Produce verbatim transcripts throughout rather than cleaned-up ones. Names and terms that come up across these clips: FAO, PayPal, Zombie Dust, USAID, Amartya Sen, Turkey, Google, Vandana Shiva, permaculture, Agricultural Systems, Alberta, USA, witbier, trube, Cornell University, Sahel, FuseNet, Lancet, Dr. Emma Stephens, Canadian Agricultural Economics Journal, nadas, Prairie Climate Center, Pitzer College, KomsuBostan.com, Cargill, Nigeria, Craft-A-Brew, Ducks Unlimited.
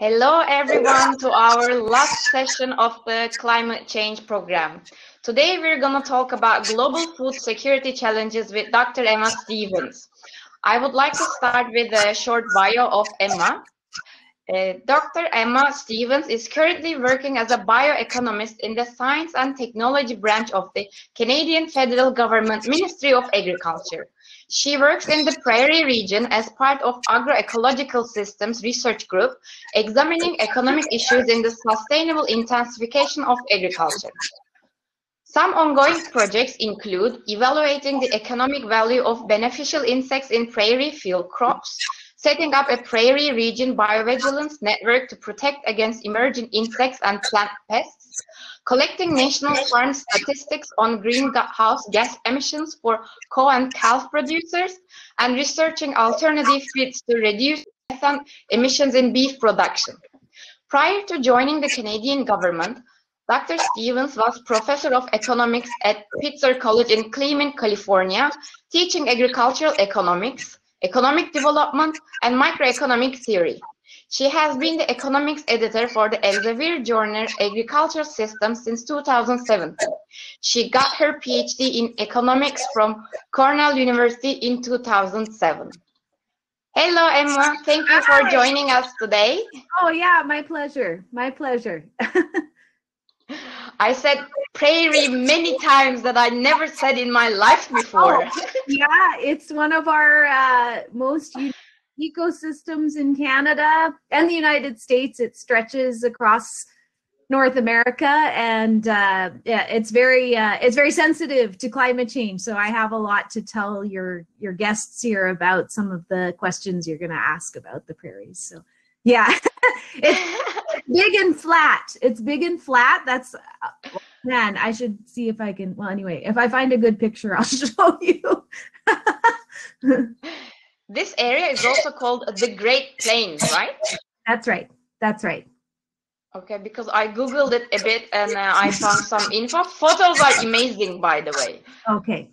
Hello everyone to our last session of the climate change program. Today we're going to talk about global food security challenges with Doctor Emma Stephens. I would like to start with a short bio of Emma. Uh, Doctor Emma Stephens is currently working as a bioeconomist in the Science and Technology branch of the Canadian Federal Government Ministry of Agriculture. She works in the Prairie region as part of Agroecological Systems Research Group, examining economic issues in the sustainable intensification of agriculture. Some ongoing projects include evaluating the economic value of beneficial insects in prairie field crops, setting up a prairie region biovigilance network to protect against emerging insects and plant pests, collecting national farm statistics on greenhouse gas emissions for cow and calf producers, and researching alternative feeds to reduce methane emissions in beef production. Prior to joining the Canadian government, Doctor Stephens was professor of economics at Pitzer College in Clement, California, teaching agricultural economics, economic development, and microeconomic theory. She has been the economics editor for the Elsevier journal Agricultural Systems since two thousand seven. She got her PhD in economics from Cornell University in two thousand seven. Hello, Emma. Thank you for joining us today. Oh, yeah, my pleasure. My pleasure. I said prairie many times that I never said in my life before. Oh, yeah, it's one of our uh, most unique ecosystems in Canada and the United States. It stretches across North America, and uh, yeah, it's very uh, it's very sensitive to climate change. So I have a lot to tell your your guests here about some of the questions you're going to ask about the prairies. So yeah, it's big and flat. It's big and flat. That's uh, man. I should see if I can. Well, anyway, if I find a good picture, I'll show you. This area is also called the Great Plains, right? That's right. That's right. Okay, because I Googled it a bit and uh, I found some info. Photos are amazing, by the way. Okay.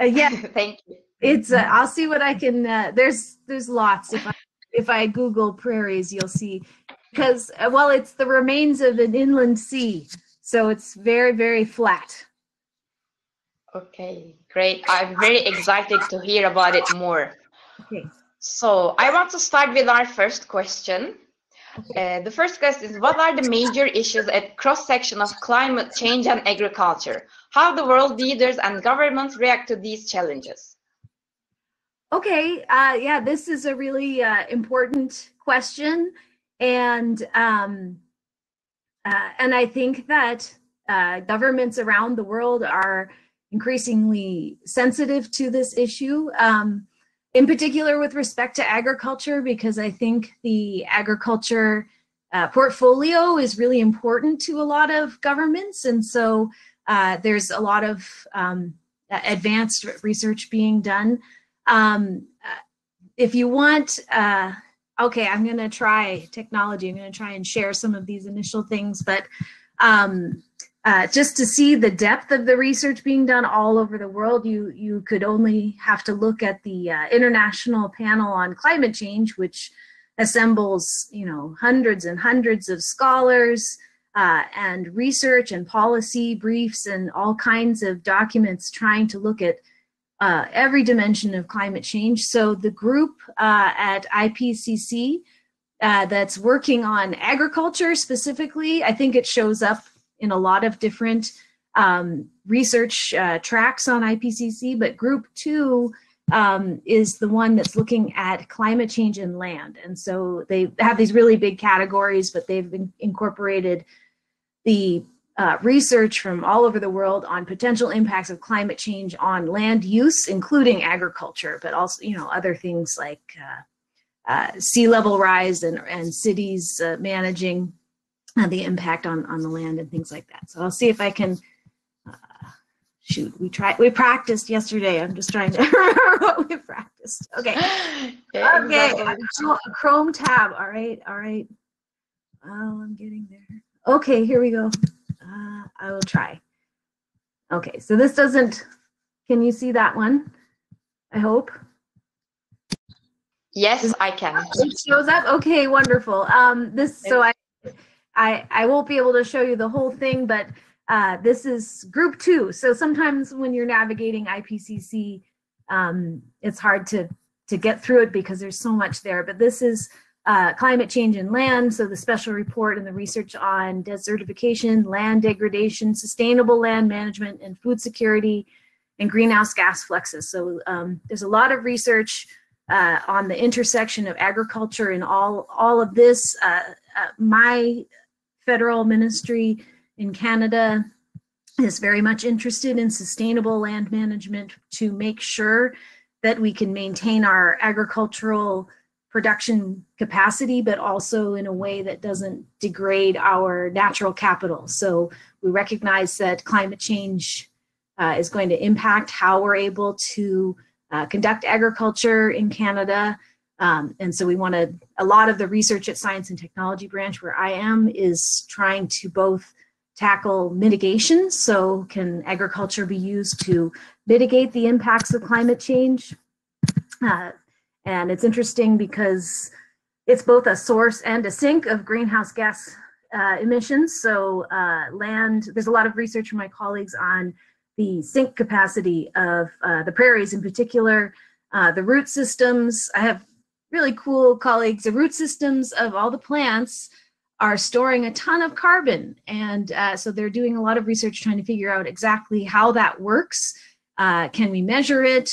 Uh, yeah. Thank you. It's. Uh, I'll see what I can. Uh, there's. There's lots. If I, if I Google prairies, you'll see, because uh, well, it's the remains of an inland sea, so it's very, very flat. Okay. Great. I'm very excited to hear about it more. Okay. So I want to start with our first question. Okay. Uh, the first question is, what are the major issues at cross-section of climate change and agriculture? How do world leaders and governments react to these challenges? Okay, uh, yeah, this is a really uh, important question. And, um, uh, and I think that uh, governments around the world are increasingly sensitive to this issue. Um, In particular with respect to agriculture, because I think the agriculture uh, portfolio is really important to a lot of governments. And so uh, there's a lot of um, advanced research being done. Um, if you want, uh, okay, I'm gonna try technology. I'm gonna try and share some of these initial things, but um, Uh, just to see the depth of the research being done all over the world, you you could only have to look at the uh, International Panel on Climate Change, which assembles, you know, hundreds and hundreds of scholars uh, and research and policy briefs and all kinds of documents trying to look at uh, every dimension of climate change. So the group uh, at I P C C uh, that's working on agriculture specifically, I think it shows up in a lot of different um, research uh, tracks on I P C C, but group two um, is the one that's looking at climate change and land. And so they have these really big categories, but they've been incorporated the uh, research from all over the world on potential impacts of climate change on land use, including agriculture, but also, you know, other things like uh, uh, sea level rise and, and cities uh, managing Uh, the impact on, on the land and things like that. So I'll see if I can, uh, shoot, we tried, we practiced yesterday. I'm just trying to remember what we practiced. Okay. Yeah, okay. Exactly. Oh, Chrome tab. All right. All right. Oh, I'm getting there. Okay. Here we go. Uh, I will try. Okay. So this doesn't, can you see that one? I hope. Yes, I can. It shows up? Okay, wonderful. Um, this so I, I I won't be able to show you the whole thing, but uh, this is group two. So sometimes when you're navigating I P C C, um, it's hard to to get through it because there's so much there. But this is uh, climate change and land. So the special report and the research on desertification, land degradation, sustainable land management, and food security, and greenhouse gas fluxes. So um, there's a lot of research uh, on the intersection of agriculture and all all of this. Uh, uh, my federal ministry in Canada is very much interested in sustainable land management to make sure that we can maintain our agricultural production capacity, but also in a way that doesn't degrade our natural capital. So we recognize that climate change uh, is going to impact how we're able to uh, conduct agriculture in Canada. Um, and so we want to, a lot of the research at Science and Technology Branch where I am is trying to both tackle mitigation. So can agriculture be used to mitigate the impacts of climate change? Uh, and it's interesting because it's both a source and a sink of greenhouse gas uh, emissions. So uh, land, there's a lot of research from my colleagues on the sink capacity of uh, the prairies in particular, uh, the root systems. I have really cool colleagues. The root systems of all the plants are storing a ton of carbon. And uh, so they're doing a lot of research trying to figure out exactly how that works. Uh, can we measure it?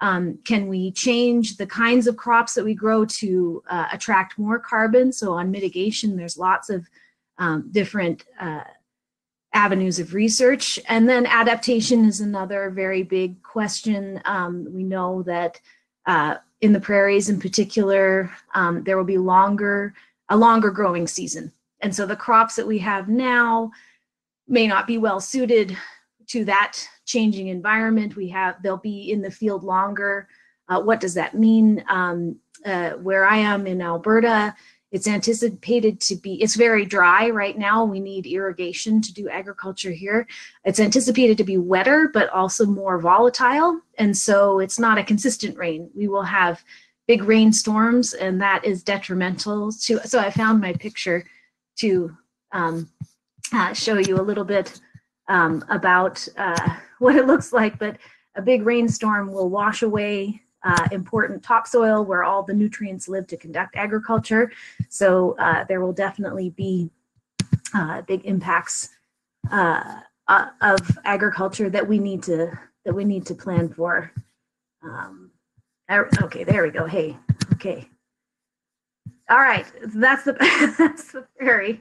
Um, can we change the kinds of crops that we grow to uh, attract more carbon? So on mitigation, there's lots of um, different uh, avenues of research. And then adaptation is another very big question. Um, we know that uh, in the prairies in particular, um, there will be longer a longer growing season. And so the crops that we have now may not be well suited to that changing environment. We have, they'll be in the field longer. Uh, what does that mean? Um, uh, where I am in Alberta, it's anticipated to be, it's very dry right now. We need irrigation to do agriculture here. It's anticipated to be wetter, but also more volatile. And so it's not a consistent rain. We will have big rainstorms, and that is detrimental to, so I found my picture to um, uh, show you a little bit um, about uh, what it looks like, but a big rainstorm will wash away uh, important topsoil where all the nutrients live to conduct agriculture. So uh, there will definitely be uh, big impacts uh, of agriculture that we need to, that we need to plan for. Um, Okay, there we go. Hey, okay. All right, that's the that's the prairie.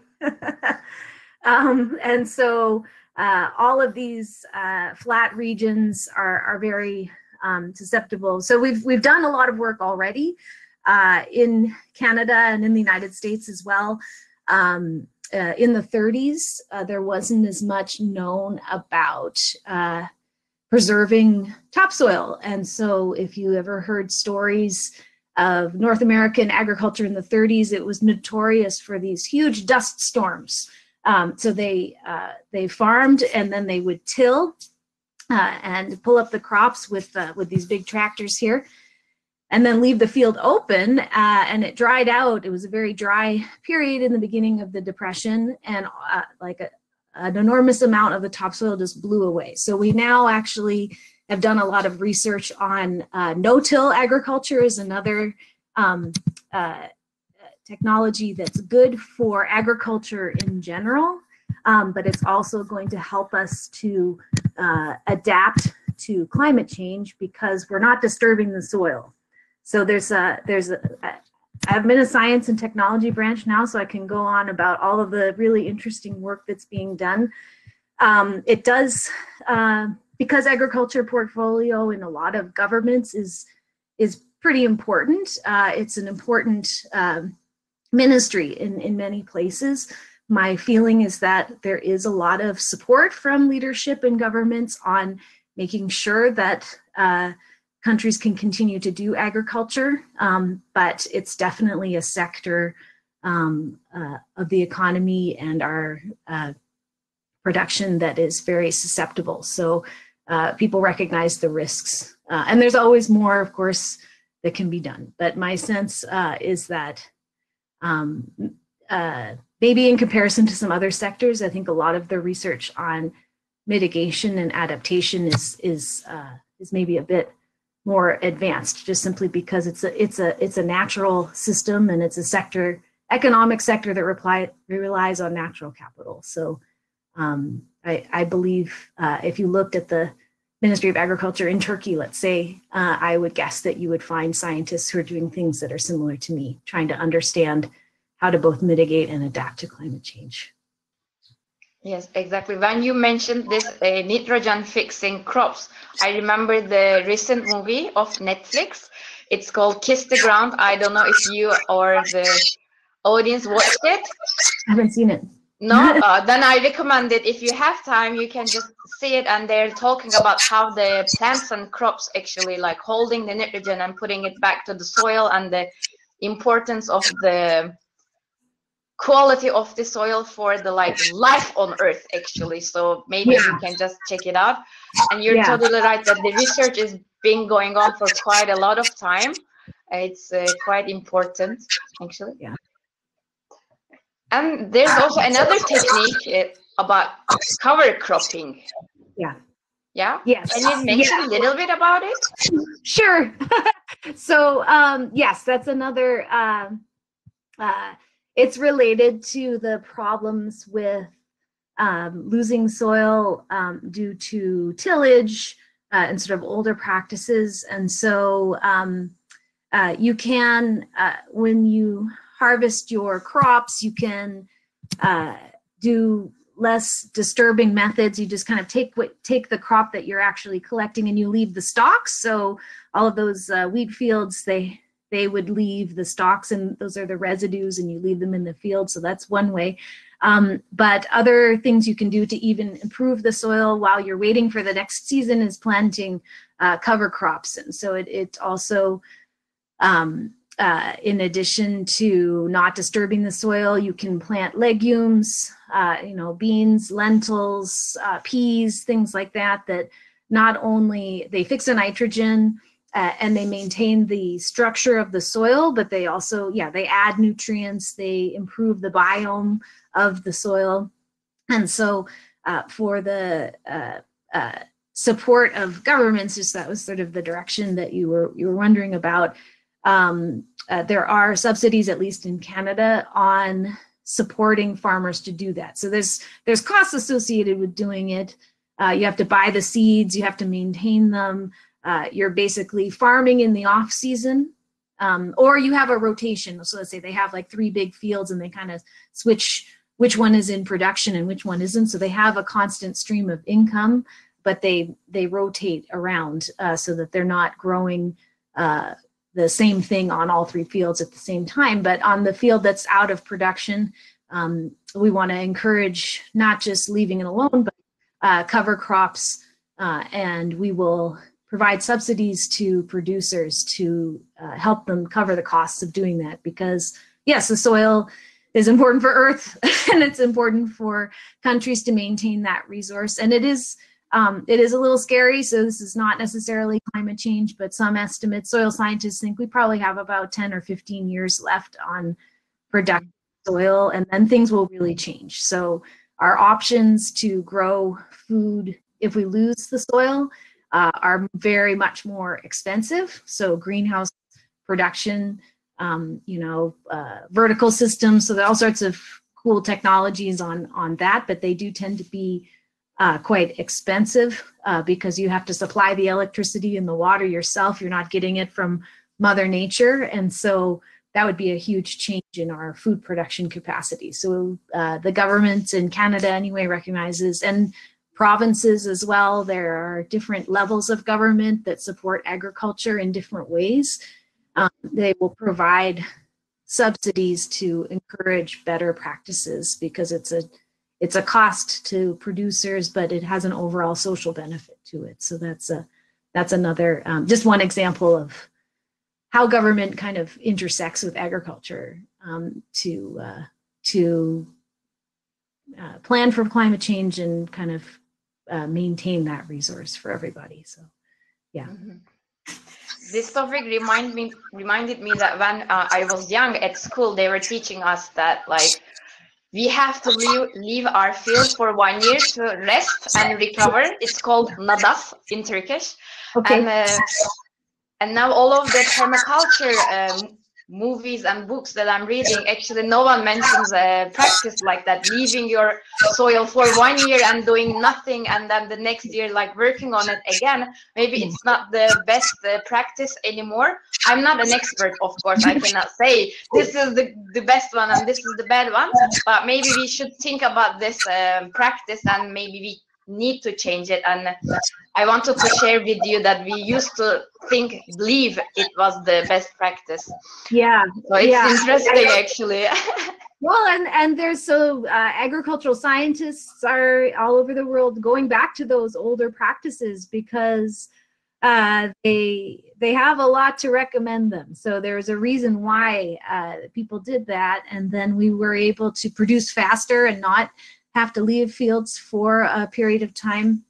um, and so uh, all of these uh, flat regions are are very um, susceptible. So we've we've done a lot of work already uh, in Canada and in the United States as well. Um, uh, in the thirties, uh, there wasn't as much known about Uh, preserving topsoil. And so if you ever heard stories of North American agriculture in the thirties, it was notorious for these huge dust storms. Um, so they, uh, they farmed and then they would till uh, and pull up the crops with, uh, with these big tractors here, and then leave the field open, uh, and it dried out. It was a very dry period in the beginning of the Depression, and uh, like a an enormous amount of the topsoil just blew away. So we now actually have done a lot of research on uh, no-till agriculture is another um, uh, technology that's good for agriculture in general, um, but it's also going to help us to uh, adapt to climate change because we're not disturbing the soil. So there's a, there's a, a I've been a science and technology branch now, so I can go on about all of the really interesting work that's being done. Um, it does, uh, because agriculture portfolio in a lot of governments is, is pretty important. Uh, it's an important um, ministry in, in many places. My feeling is that there is a lot of support from leadership in governments on making sure that uh, countries can continue to do agriculture, um, but it's definitely a sector um, uh, of the economy and our uh, production that is very susceptible. So uh, people recognize the risks. Uh, and there's always more, of course, that can be done. But my sense uh, is that um, uh, maybe in comparison to some other sectors, I think a lot of the research on mitigation and adaptation is is uh, is maybe a bit more advanced, just simply because it's a it's a it's a natural system, and it's a sector, economic sector, that reply, relies on natural capital. So um, I, I believe uh, if you looked at the Ministry of Agriculture in Turkey, let's say, uh, I would guess that you would find scientists who are doing things that are similar to me, trying to understand how to both mitigate and adapt to climate change. Yes, exactly. When you mentioned this uh, nitrogen fixing crops, I remember the recent movie of Netflix. It's called Kiss the Ground. I don't know if you or the audience watched it. I haven't seen it. No? Uh, then I recommend it. If you have time, you can just see it. And they're talking about how the plants and crops actually like holding the nitrogen and putting it back to the soil, and the importance of the quality of the soil for the like life on earth actually. So maybe yeah. you can just check it out. And you're yeah. totally right that the research has been going on for quite a lot of time. It's uh, quite important actually. Yeah. And there's also another technique uh, about cover cropping. Yeah. Yeah? Yes. Can you mention yeah. a little bit about it? Sure. So um, yes, that's another, uh, uh, it's related to the problems with um, losing soil um, due to tillage uh, and sort of older practices. And so um, uh, you can, uh, when you harvest your crops, you can uh, do less disturbing methods. You just kind of take what take the crop that you're actually collecting, and you leave the stalks. So all of those uh, wheat fields, they they would leave the stalks, and those are the residues, and you leave them in the field. So that's one way. Um, but other things you can do to even improve the soil while you're waiting for the next season is planting uh, cover crops. And so it it also um, Uh, in addition to not disturbing the soil, you can plant legumes, uh, you know, beans, lentils, uh, peas, things like that, that not only they fix the nitrogen uh, and they maintain the structure of the soil, but they also, yeah, they add nutrients, they improve the biome of the soil. And so uh, for the uh, uh, support of governments, just that was sort of the direction that you were, you were wondering about. Um, uh, there are subsidies, at least in Canada, on supporting farmers to do that. So there's there's costs associated with doing it. Uh, you have to buy the seeds, you have to maintain them. Uh, you're basically farming in the off season, um, or you have a rotation. So let's say they have like three big fields, and they kind of switch which one is in production and which one isn't. So they have a constant stream of income, but they they rotate around uh, so that they're not growing Uh, the same thing on all three fields at the same time. But on the field that's out of production, um, we want to encourage not just leaving it alone, but uh, cover crops, uh, and we will provide subsidies to producers to uh, help them cover the costs of doing that. Because yes, the soil is important for Earth, and it's important for countries to maintain that resource. And it is Um, it is a little scary, so this is not necessarily climate change, but some estimates, soil scientists think we probably have about ten or fifteen years left on productive soil, and then things will really change. So our options to grow food, if we lose the soil, uh, are very much more expensive. So greenhouse production, um, you know, uh, vertical systems, so there are all sorts of cool technologies on, on that, but they do tend to be Uh, quite expensive uh, because you have to supply the electricity and the water yourself. You're not getting it from Mother Nature. And so that would be a huge change in our food production capacity. So uh, the government in Canada anyway recognizes, and provinces as well, there are different levels of government that support agriculture in different ways. Um, they will provide subsidies to encourage better practices, because it's a It's a cost to producers, but it has an overall social benefit to it. So that's a that's another um, just one example of how government kind of intersects with agriculture um, to uh, to uh, plan for climate change and kind of uh, maintain that resource for everybody. So, yeah. Mm-hmm. this topic remind me, reminded me that when uh, I was young at school, they were teaching us that like we have to leave, leave our field for one year to rest and recover. It's called nadas in Turkish. Okay. And, uh, and now all of the permaculture um, movies and books that I'm reading, actually no one mentions a practice like that, leaving your soil for one year and doing nothing, and then the next year like working on it again. Maybe it's not the best uh, practice anymore. I'm not an expert, of course. I cannot say this is the, the best one and this is the bad one, but maybe we should think about this um, practice, and maybe we need to change it. And I wanted to share with you that we used to think, believe it was the best practice. Yeah. So it's yeah. interesting, actually. Well, and, and there's so uh, agricultural scientists are all over the world going back to those older practices because uh, they, they have a lot to recommend them. So there's a reason why uh, people did that. And then we were able to produce faster and not have to leave fields for a period of time.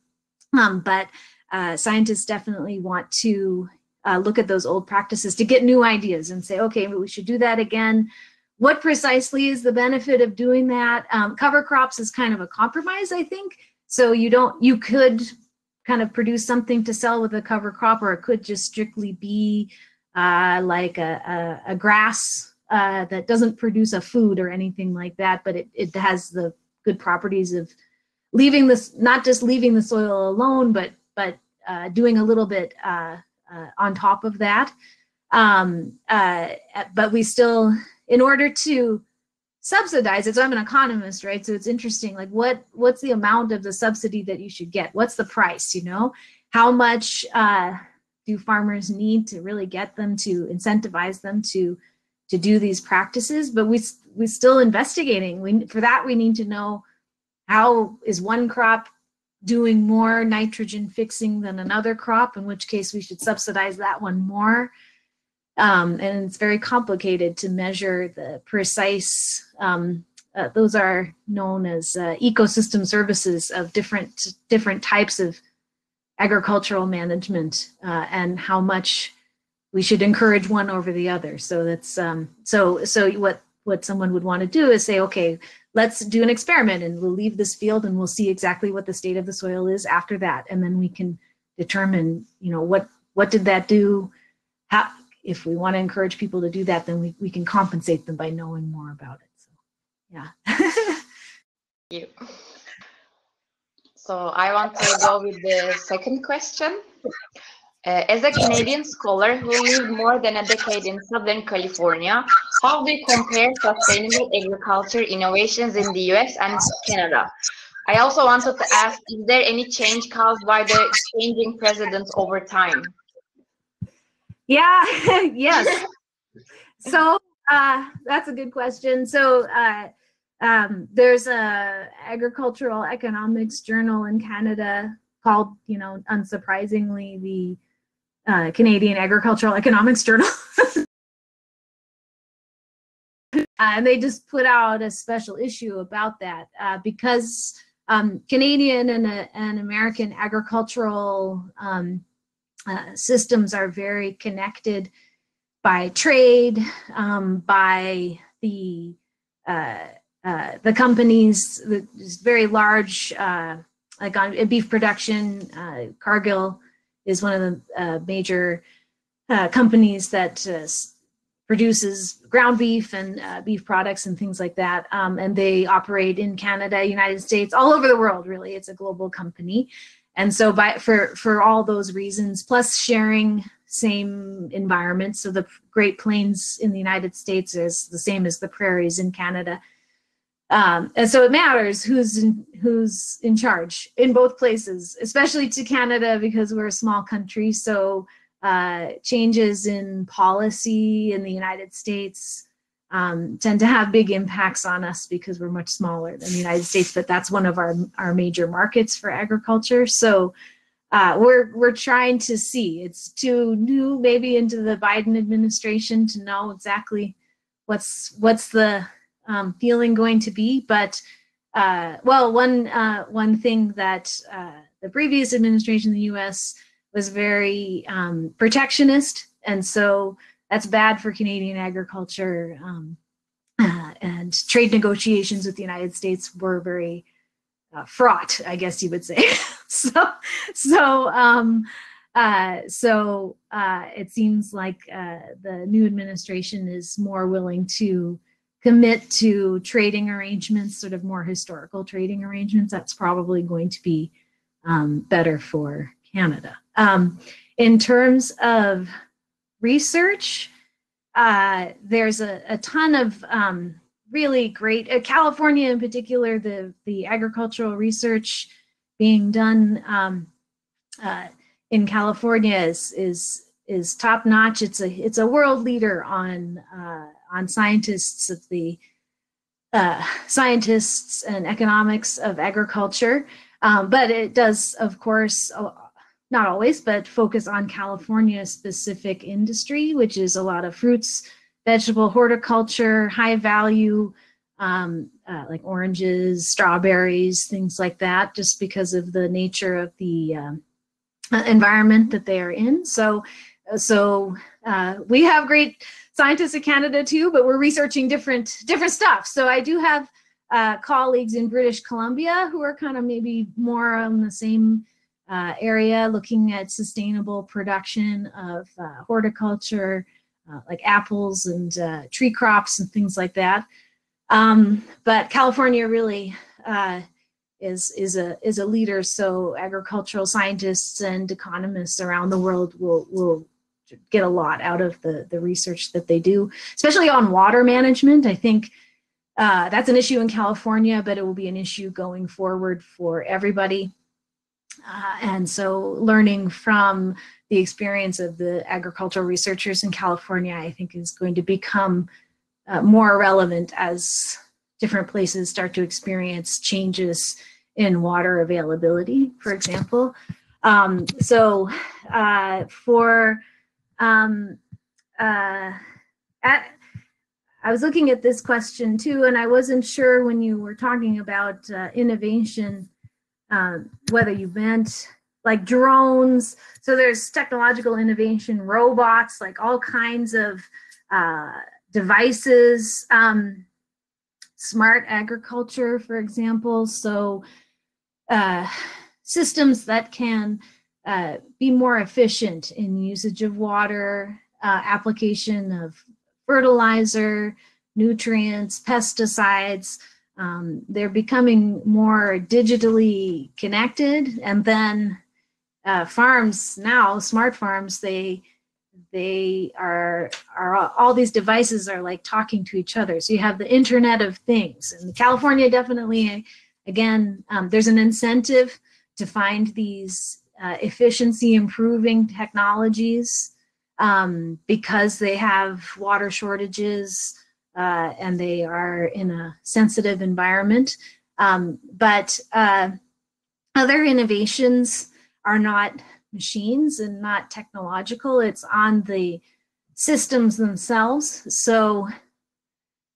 Um, but uh, scientists definitely want to uh, look at those old practices to get new ideas and say, okay, we should do that again. What precisely is the benefit of doing that? Um, cover crops is kind of a compromise, I think. So you don't, you could kind of produce something to sell with a cover crop, or it could just strictly be uh, like a, a, a grass uh, that doesn't produce a food or anything like that, but it, it has the good properties of leaving this, not just leaving the soil alone, but but uh, doing a little bit uh, uh, on top of that. Um, uh, but we still, in order to subsidize it, so I'm an economist, right? So it's interesting, like what what's the amount of the subsidy that you should get? What's the price, you know? How much uh, do farmers need to really get them to incentivize them to to do these practices? But we we're still investigating. We for that we need to know, how is one crop doing more nitrogen fixing than another crop, in which case we should subsidize that one more. Um, and it's very complicated to measure the precise, um, uh, those are known as uh, ecosystem services of different, different types of agricultural management, uh, and how much we should encourage one over the other. So that's, um, so, so what, what someone would want to do is say, okay, let's do an experiment and we'll leave this field and we'll see exactly what the state of the soil is after that. And then we can determine, you know, what, what did that do? How, if we want to encourage people to do that, then we, we can compensate them by knowing more about it. So, yeah. Thank you. So I want to go with the second question. Uh, as a Canadian scholar who lived more than a decade in Southern California, how do you compare sustainable agriculture innovations in the U S and Canada? I also wanted to ask, is there any change caused by the changing presidents over time? Yeah, yes. So uh, that's a good question. So uh, um, there's a Agricultural Economics Journal in Canada called, you know, unsurprisingly, the Uh, Canadian Agricultural Economics Journal. uh, and they just put out a special issue about that uh, because um, Canadian and, uh, and American agricultural um, uh, systems are very connected by trade, um, by the uh, uh, the companies, the very large, uh, like on beef production, uh, Cargill is one of the uh, major uh, companies that uh, produces ground beef and uh, beef products and things like that. Um, and they operate in Canada, United States, all over the world, really. It's a global company. And so by, for, for all those reasons, plus sharing same environment. So the Great Plains in the United States is the same as the prairies in Canada. Um, and so it matters who's in, who's in charge in both places, especially to Canada because we're a small country. So uh, changes in policy in the United States um, tend to have big impacts on us because we're much smaller than the United States. But that's one of our our major markets for agriculture. So uh, we're we're trying to see. It's too new, maybe into the Biden administration, to know exactly what's what's the Um, feeling going to be, but uh, well, one uh, one thing that uh, the previous administration in the U S was very um, protectionist, and so that's bad for Canadian agriculture. Um, uh, and trade negotiations with the United States were very uh, fraught, I guess you would say. so, so, um, uh, so uh, it seems like uh, the new administration is more willing to commit to trading arrangements, sort of more historical trading arrangements. That's probably going to be um, better for Canada. Um, in terms of research, uh, there's a, a ton of um, really great, uh, California in particular, the, the agricultural research being done um, uh, in California is, is, is top notch. It's a, it's a world leader on, uh, on scientists of the uh, scientists and economics of agriculture. Um, but it does, of course, not always, but focus on California specific industry, which is a lot of fruits, vegetable, horticulture, high value, um, uh, like oranges, strawberries, things like that, just because of the nature of the um, environment that they are in. So, so uh, we have great scientists in Canada too, but we're researching different, different stuff. So I do have uh, colleagues in British Columbia who are kind of maybe more on the same Uh, area, looking at sustainable production of uh, horticulture, uh, like apples and uh, tree crops and things like that. Um, but California really uh, is is a is a leader. So agricultural scientists and economists around the world will will get a lot out of the the research that they do, especially on water management. I think uh, that's an issue in California, but it will be an issue going forward for everybody. Uh, and so learning from the experience of the agricultural researchers in California, I think, is going to become uh, more relevant as different places start to experience changes in water availability, for example. Um, so uh, for, um, uh, at, I was looking at this question too, and I wasn't sure when you were talking about uh, innovation, Um, whether you meant like drones. So there's technological innovation, robots, like all kinds of uh, devices, um, smart agriculture, for example. So uh, systems that can uh, be more efficient in usage of water, uh, application of fertilizer, nutrients, pesticides. Um, they're becoming more digitally connected, and then uh, farms now, smart farms, they they are are all these devices are like talking to each other. So you have the Internet of Things, and California definitely, again, um, there's an incentive to find these uh, efficiency improving technologies um, because they have water shortages. Uh, and they are in a sensitive environment. Um, but uh, other innovations are not machines and not technological. It's on the systems themselves. So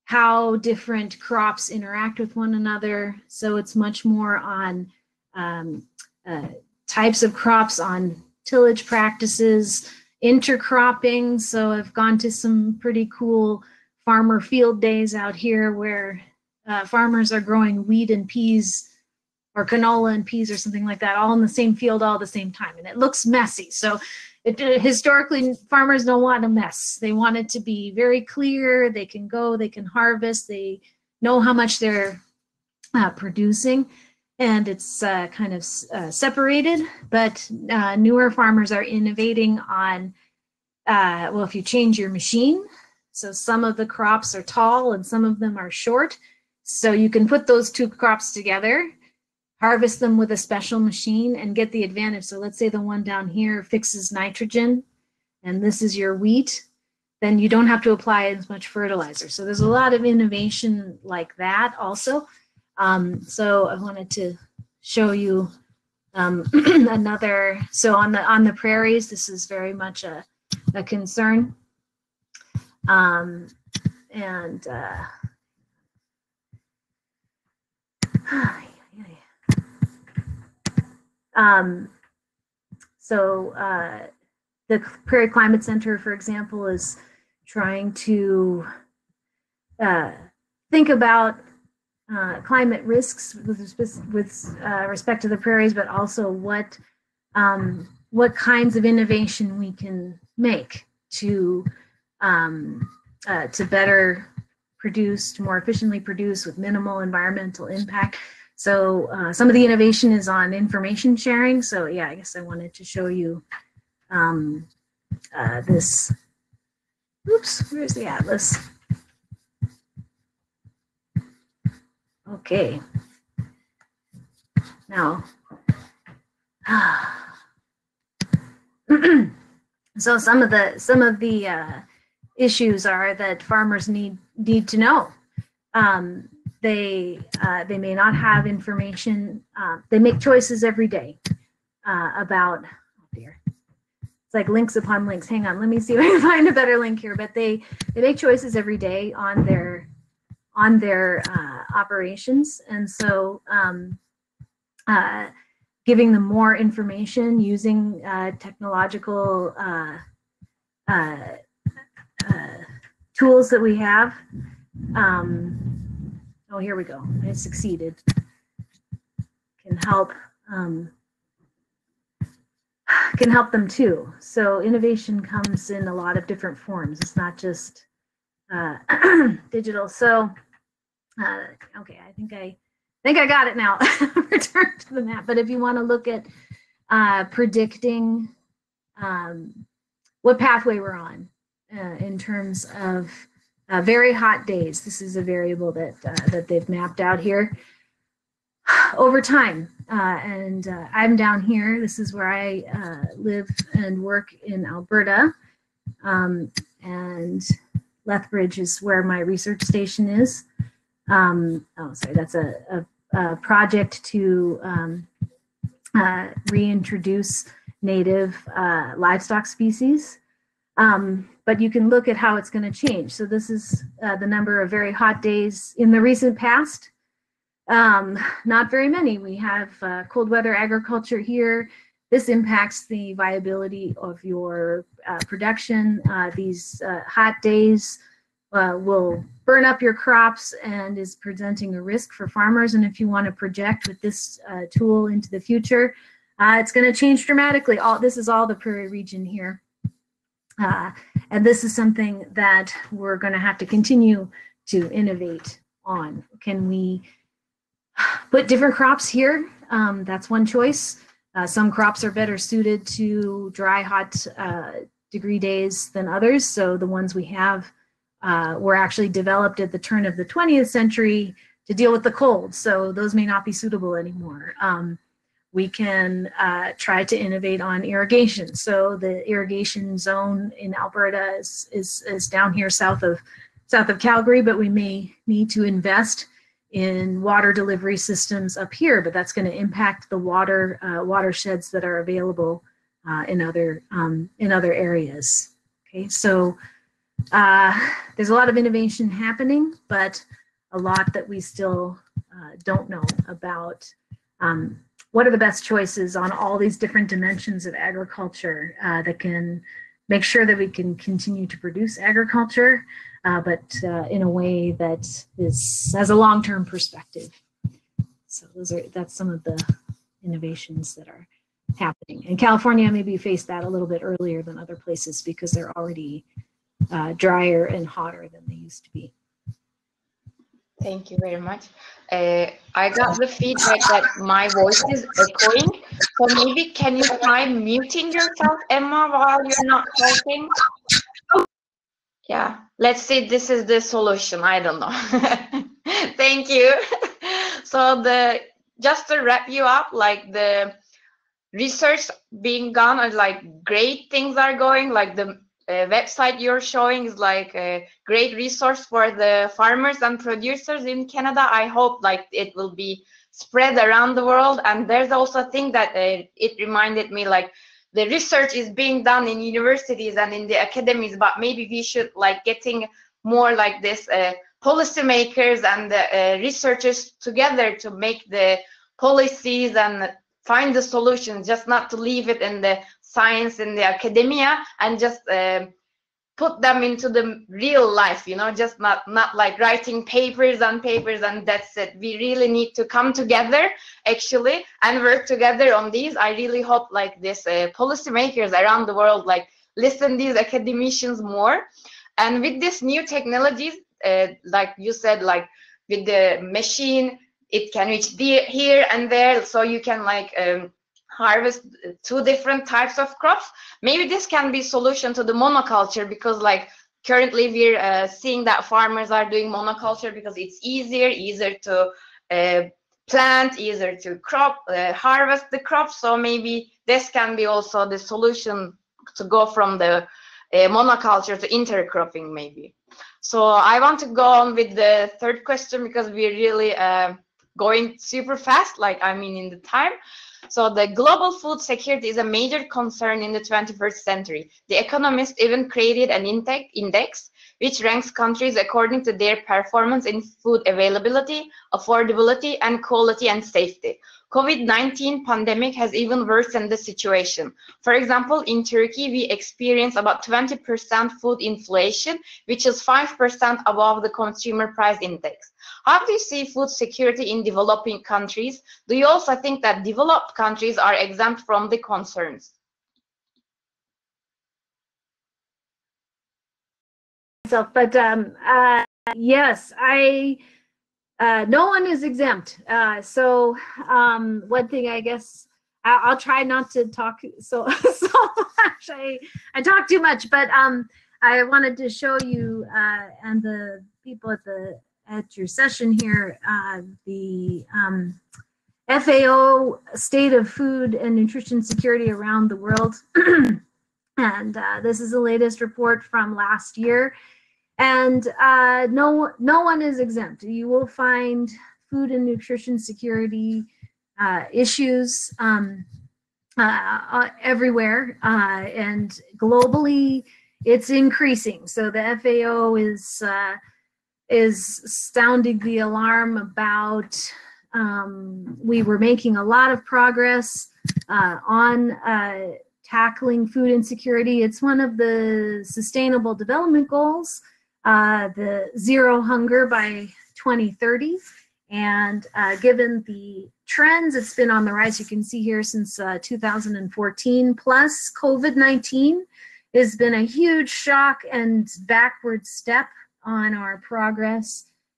how different crops interact with one another. So it's much more on um, uh, types of crops, on tillage practices, intercropping. So I've gone to some pretty cool farmer field days out here where uh, farmers are growing wheat and peas or canola and peas or something like that, all in the same field, all at the same time. And it looks messy. So it, historically, farmers don't want a mess. They want it to be very clear. They can go, they can harvest, they know how much they're uh, producing, and it's uh, kind of uh, separated. But uh, newer farmers are innovating on, uh, well, if you change your machine, so some of the crops are tall and some of them are short. So you can put those two crops together, harvest them with a special machine, and get the advantage. So let's say the one down here fixes nitrogen, and this is your wheat, then you don't have to apply as much fertilizer. So there's a lot of innovation like that also. Um, so I wanted to show you um, another. So on the, on the prairies, this is very much a, a concern. Um, and, uh, um, So uh, the Prairie Climate Center, for example, is trying to uh, think about uh, climate risks with, with uh, respect to the prairies, but also what um, what kinds of innovation we can make to um, uh, to better produce, to more efficiently produce with minimal environmental impact. So uh, some of the innovation is on information sharing. So yeah, I guess I wanted to show you um, uh, this. Oops, where's the atlas? Okay. Now, so some of the some of the uh, issues are that farmers need need to know. Um, They uh, they may not have information. Uh, they make choices every day uh, about. Oh dear, it's like links upon links. Hang on, let me see if I can find a better link here. But they they make choices every day on their on their uh, operations, and so um, uh, giving them more information using uh, technological uh, uh, uh, tools that we have. Um, Oh, here we go. I succeeded. Can help. Um, can help them too. So innovation comes in a lot of different forms. It's not just uh, digital. So uh, okay, I think I, I think I got it now. Return to the map. But if you want to look at uh, predicting um, what pathway we're on uh, in terms of Uh, very hot days. This is a variable that uh, that they've mapped out here over time. Uh, and uh, I'm down here. This is where I uh, live and work in Alberta. Um, and Lethbridge is where my research station is. Um, oh, sorry, that's a, a, a project to um, uh, reintroduce native uh, livestock species. Um, But you can look at how it's going to change. So this is uh, the number of very hot days in the recent past. Um, not very many. We have uh, cold weather agriculture here. This impacts the viability of your uh, production. Uh, these uh, hot days uh, will burn up your crops and is presenting a risk for farmers. And if you want to project with this uh, tool into the future, uh, it's going to change dramatically. All this is all the prairie region here. Uh, and this is something that we're going to have to continue to innovate on. Can we put different crops here? Um, that's one choice. Uh, some crops are better suited to dry, hot uh, degree days than others. So the ones we have uh, were actually developed at the turn of the twentieth century to deal with the cold. So those may not be suitable anymore. Um, We can uh, try to innovate on irrigation. So the irrigation zone in Alberta is, is, is down here south of, south of Calgary, but we may need to invest in water delivery systems up here, but that's going to impact the water uh, watersheds that are available uh, in, other, um, in other areas. Okay, so uh, there's a lot of innovation happening, but a lot that we still uh, don't know about. Um, What are the best choices on all these different dimensions of agriculture uh, that can make sure that we can continue to produce agriculture, uh, but uh, in a way that is has a long-term perspective. So those are that's some of the innovations that are happening. And California maybe faced that a little bit earlier than other places because they're already uh, drier and hotter than they used to be. Thank you very much. Uh, I got the feedback that my voice is echoing. So maybe can you try muting yourself, Emma, while you're not talking? Yeah, let's see. This is the solution. I don't know. Thank you. So the just to wrap you up, like the research being done, and like great things are going, like the Uh, website you're showing is like a great resource for the farmers and producers in Canada. I hope like it will be spread around the world. And there's also a thing that uh, it reminded me, like the research is being done in universities and in the academies, but maybe we should like getting more like this uh, policymakers and the uh, researchers together to make the policies and find the solutions, just not to leave it in the science and the academia and just uh, put them into the real life, you know, just not, not like writing papers and papers and that's it. We really need to come together actually and work together on these. I really hope like this uh, policymakers around the world like listen these academicians more. And with this new technologies, uh, like you said, like with the machine, it can reach the, here and there, so you can like um, harvest two different types of crops. Maybe this can be solution to the monoculture, because like currently we're uh, seeing that farmers are doing monoculture because it's easier, easier to uh, plant, easier to crop, uh, harvest the crops. So maybe this can be also the solution to go from the Uh, monoculture to intercropping maybe. So I want to go on with the third question because we're really uh, going super fast, like I mean in the time. So the global food security is a major concern in the twenty-first century. The Economist even created an index which ranks countries according to their performance in food availability, affordability, and quality and safety. COVID nineteen pandemic has even worsened the situation. For example, in Turkey, we experience about twenty percent food inflation, which is five percent above the consumer price index. How do you see food security in developing countries? Do you also think that developed countries are exempt from the concerns? But um, uh, yes, I... Uh, no one is exempt. Uh, so um, one thing, I guess, I, I'll try not to talk so, so much. I, I talk too much, but um, I wanted to show you uh, and the people at the at your session here uh, the um, F A O State of Food and Nutrition Security around the world, and uh, this is the latest report from last year. And uh, no, no one is exempt. You will find food and nutrition security uh, issues um, uh, everywhere, uh, and globally, it's increasing. So the F A O is uh, is sounding the alarm about. Um, we were making a lot of progress uh, on. Uh, tackling food insecurity. It's one of the Sustainable Development Goals. Uh, the zero hunger by twenty thirty, and uh, given the trends, it's been on the rise. You can see here since uh, two thousand fourteen, plus COVID nineteen has been a huge shock and backward step on our progress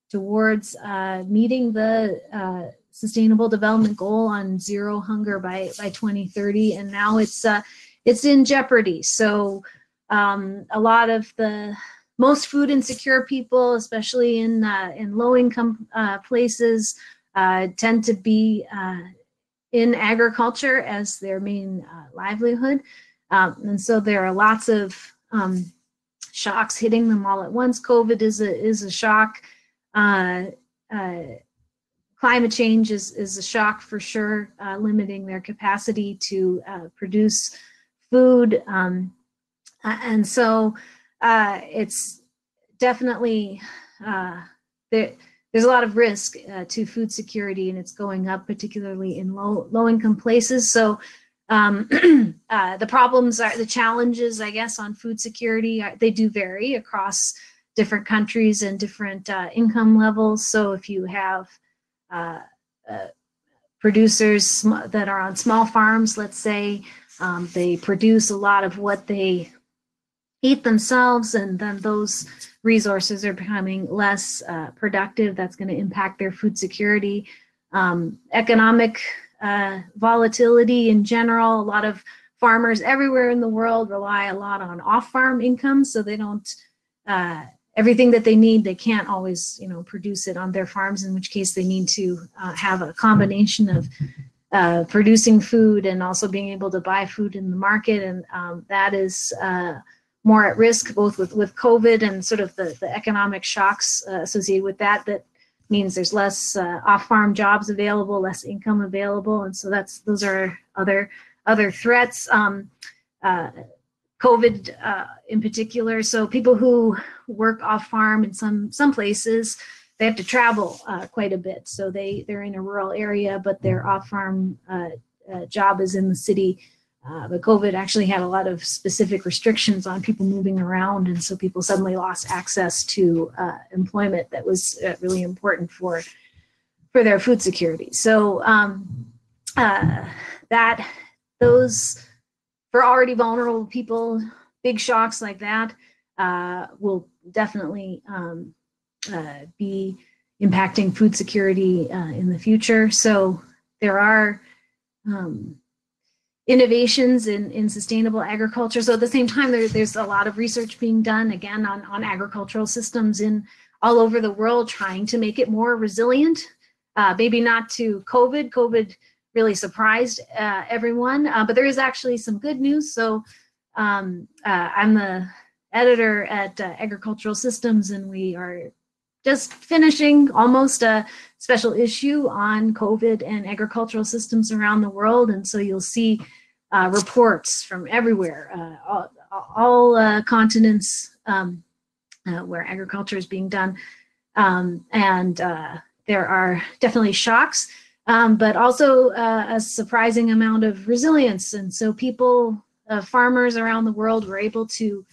towards uh, meeting the uh, Sustainable Development Goal on zero hunger by by twenty thirty, and now it's uh, it's in jeopardy. So um, a lot of the most food insecure people, especially in uh, in low-income uh, places, uh, tend to be uh, in agriculture as their main uh, livelihood, um, and so there are lots of um, shocks hitting them all at once. COVID is a is a shock. Uh, uh, climate change is is a shock for sure, uh, limiting their capacity to uh, produce food, um, and so. Uh, it's definitely, uh, there, there's a lot of risk uh, to food security, and it's going up, particularly in low, low-income places. So um, uh, the problems are, the challenges, I guess, on food security, are, they do vary across different countries and different uh, income levels. So if you have uh, uh, producers that are on small farms, let's say, um, they produce a lot of what they eat themselves, and then those resources are becoming less uh, productive. That's going to impact their food security. Um, economic uh, volatility in general, a lot of farmers everywhere in the world rely a lot on off-farm income, so they don't, uh, everything that they need, they can't always, you know, produce it on their farms, in which case they need to uh, have a combination of uh, producing food and also being able to buy food in the market, and um, that is uh, more at risk, both with, with COVID and sort of the, the economic shocks uh, associated with that. That means there's less uh, off-farm jobs available, less income available, and so that's those are other other threats. Um, uh, COVID uh, in particular. So people who work off-farm in some some places, they have to travel uh, quite a bit. So they they're in a rural area, but their off-farm uh, uh, job is in the city. Uh, but COVID actually had a lot of specific restrictions on people moving around, and so people suddenly lost access to uh, employment that was uh, really important for for their food security. So um, uh, that those for already vulnerable people, big shocks like that uh, will definitely um, uh, be impacting food security uh, in the future. So there are um, innovations in, in sustainable agriculture. So at the same time, there, there's a lot of research being done, again, on, on agricultural systems in all over the world, trying to make it more resilient, uh, maybe not to COVID. COVID really surprised uh, everyone, uh, but there is actually some good news. So um, uh, I'm the editor at uh, Agricultural Systems, and we are just finishing almost a special issue on COVID and agricultural systems around the world. And so you'll see uh, reports from everywhere, uh, all, all uh, continents um, uh, where agriculture is being done. Um, and uh, there are definitely shocks, um, but also uh, a surprising amount of resilience. And so people, uh, farmers around the world were able to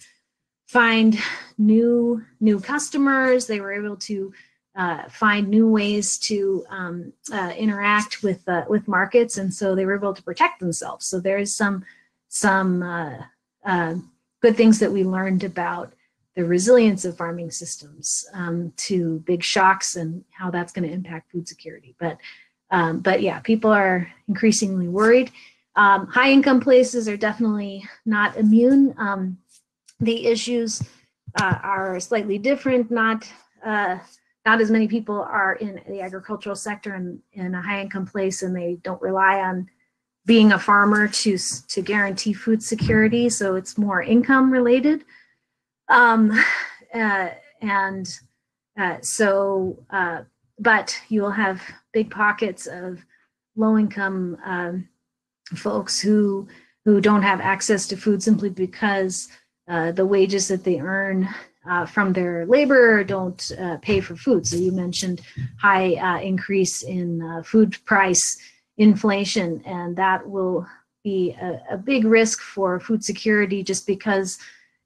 find new new customers. They were able to uh, find new ways to um, uh, interact with uh, with markets, and so they were able to protect themselves. So there is some some uh, uh, good things that we learned about the resilience of farming systems um, to big shocks and how that's going to impact food security. But um, but yeah, people are increasingly worried. Um, high income places are definitely not immune. Um, The issues uh, are slightly different. Not uh, not as many people are in the agricultural sector and in a high-income place, and they don't rely on being a farmer to to guarantee food security. So it's more income-related, um, uh, and uh, so. Uh, but you will have big pockets of low-income um, folks who who don't have access to food simply because Uh, the wages that they earn uh, from their labor don't uh, pay for food. So you mentioned high uh, increase in uh, food price inflation, and that will be a, a big risk for food security just because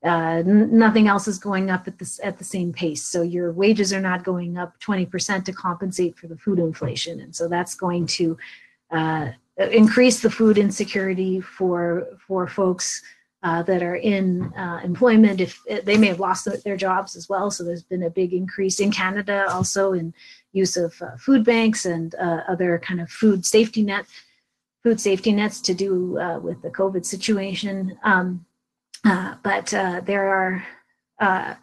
uh, nothing else is going up at this at the same pace. So your wages are not going up twenty percent to compensate for the food inflation, and so that's going to uh, increase the food insecurity for for folks Uh, that are in uh, employment. If they may have lost their jobs as well, so there's been a big increase in Canada also in use of uh, food banks and uh, other kind of food safety net, food safety nets to do uh, with the COVID situation. Um, uh, but uh, there are uh,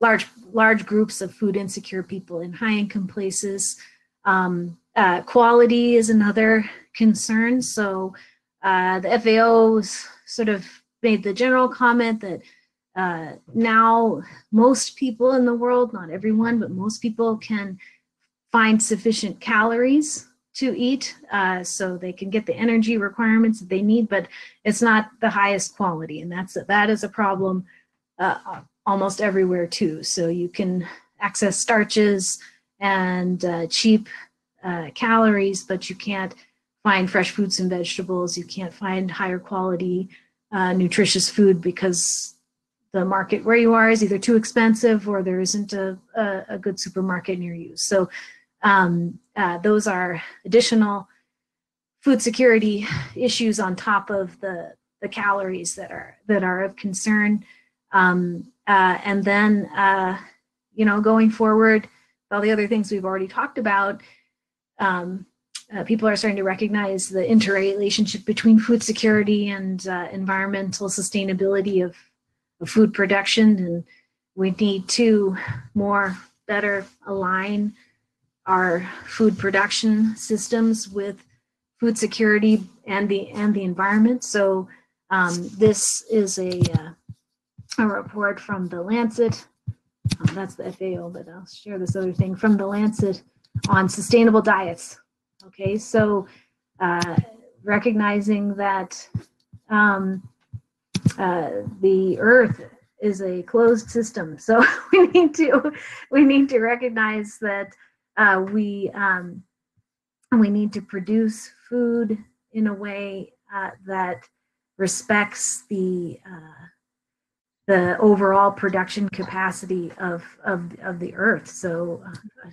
large large groups of food insecure people in high income places. Um, uh, quality is another concern. So uh, the F A O's sort of made the general comment that uh, now most people in the world, not everyone, but most people can find sufficient calories to eat, uh, so they can get the energy requirements that they need, but it's not the highest quality. And that's that is a problem uh, almost everywhere too. So you can access starches and uh, cheap uh, calories, but you can't find fresh fruits and vegetables. You can't find higher quality Uh, nutritious food because the market where you are is either too expensive or there isn't a, a, a good supermarket near you. So um, uh, those are additional food security issues on top of the, the calories that are that are of concern. Um, uh, and then, uh, you know, going forward, all the other things we've already talked about, um, Uh, people are starting to recognize the interrelationship between food security and uh, environmental sustainability of, of food production, and we need to more better align our food production systems with food security and the and the environment. So um, this is a uh, a report from the Lancet. Oh, that's the F A O, but I'll share this other thing from the Lancet on sustainable diets. Okay, so uh, recognizing that um, uh, the Earth is a closed system, so we need to we need to recognize that uh, we um, we need to produce food in a way uh, that respects the uh, the overall production capacity of of, of the earth. So, uh,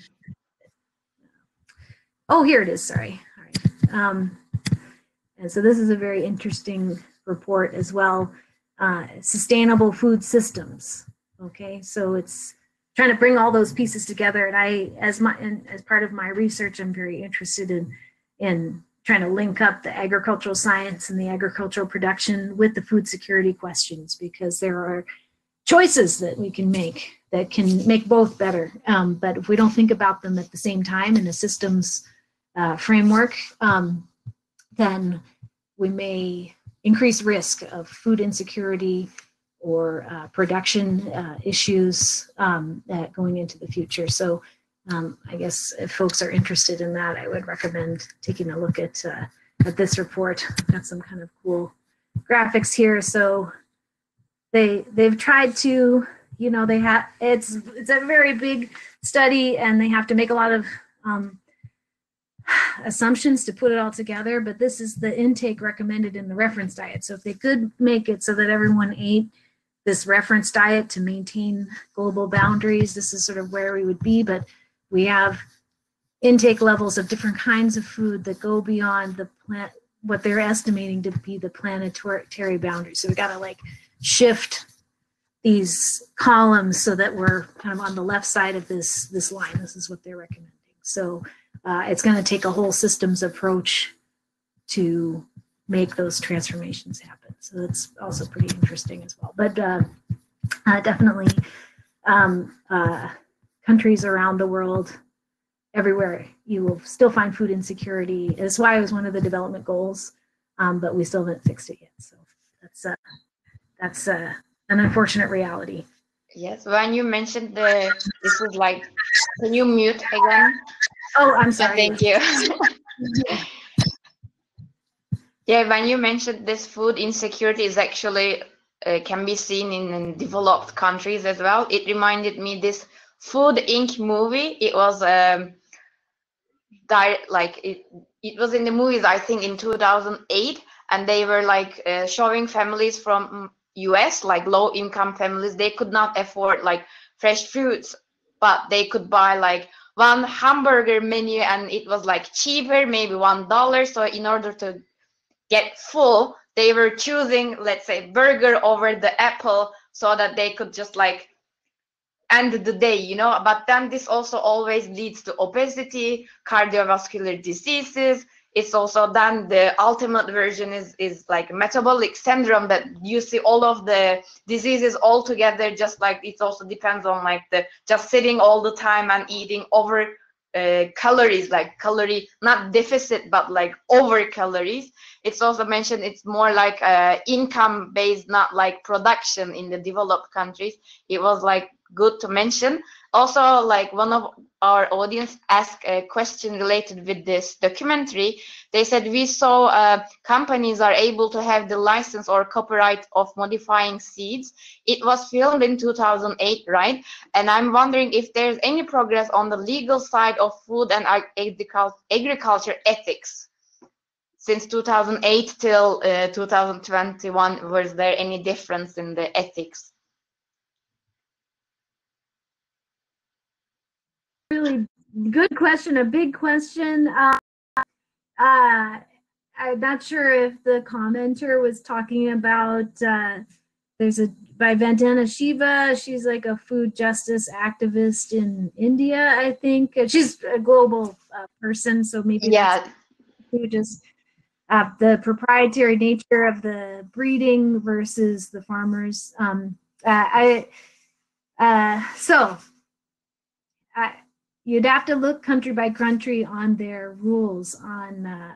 oh, here it is. Sorry. All right. Um, and so this is a very interesting report as well. Uh, sustainable food systems. Okay, so it's trying to bring all those pieces together. And I, as my, and as part of my research, I'm very interested in in trying to link up the agricultural science and the agricultural production with the food security questions, because there are choices that we can make that can make both better. Um, but if we don't think about them at the same time in a systems uh, framework, um, then we may increased risk of food insecurity or uh, production uh, issues um, that going into the future. So um, I guess if folks are interested in that, I would recommend taking a look at, uh, at this report. I've got some kind of cool graphics here. So they, they've tried to, you know, they have, it's, it's a very big study and they have to make a lot of um, assumptions to put it all together, but this is the intake recommended in the reference diet. So if they could make it so that everyone ate this reference diet to maintain global boundaries, this is sort of where we would be. But we have intake levels of different kinds of food that go beyond the plant, what they're estimating to be the planetary boundaries. So we got to like shift these columns so that we're kind of on the left side of this this line. This is what they're recommending. So Uh, it's going to take a whole systems approach to make those transformations happen. So that's also pretty interesting as well. But uh, uh, definitely um, uh, countries around the world, everywhere, you will still find food insecurity. It's why it was one of the development goals, um, but we still haven't fixed it yet. So that's, uh, that's uh, an unfortunate reality. Yes, when you mentioned the, this was like, can you mute again? Oh, I'm sorry. Oh, thank you. Yeah, when you mentioned this food insecurity is actually uh, can be seen in, in developed countries as well. It reminded me this Food Incorporated movie. It was um, like it, it was in the movies, I think, in two thousand eight, and they were like uh, showing families from U S, like low-income families. They could not afford like fresh fruits, but they could buy like one hamburger menu, and it was like cheaper, maybe one dollar. So in order to get full, they were choosing, let's say, burger over the apple so that they could just like end the day, you know. But then this also always leads to obesity, cardiovascular diseases. It's also then the ultimate version is, is like metabolic syndrome, that you see all of the diseases all together. Just like it also depends on like the just sitting all the time and eating over uh, calories, like calorie, not deficit, but like over calories. It's also mentioned it's more like uh, income based, not like production in the developed countries. It was like good to mention. Also, like one of our audience asked a question related with this documentary. They said, we saw uh, companies are able to have the license or copyright of modifying seeds. It was filmed in two thousand eight, right? And I'm wondering if there's any progress on the legal side of food and agriculture ethics. Since two thousand eight till uh, two thousand twenty-one, was there any difference in the ethics? Really good question, a big question. Uh, uh, I'm not sure if the commenter was talking about, uh, there's a, by Vandana Shiva, she's like a food justice activist in India, I think. She's a global uh, person, so maybe yeah. Who just uh, the proprietary nature of the breeding versus the farmers. Um, uh, I uh, So, I, You'd have to look country by country on their rules on uh,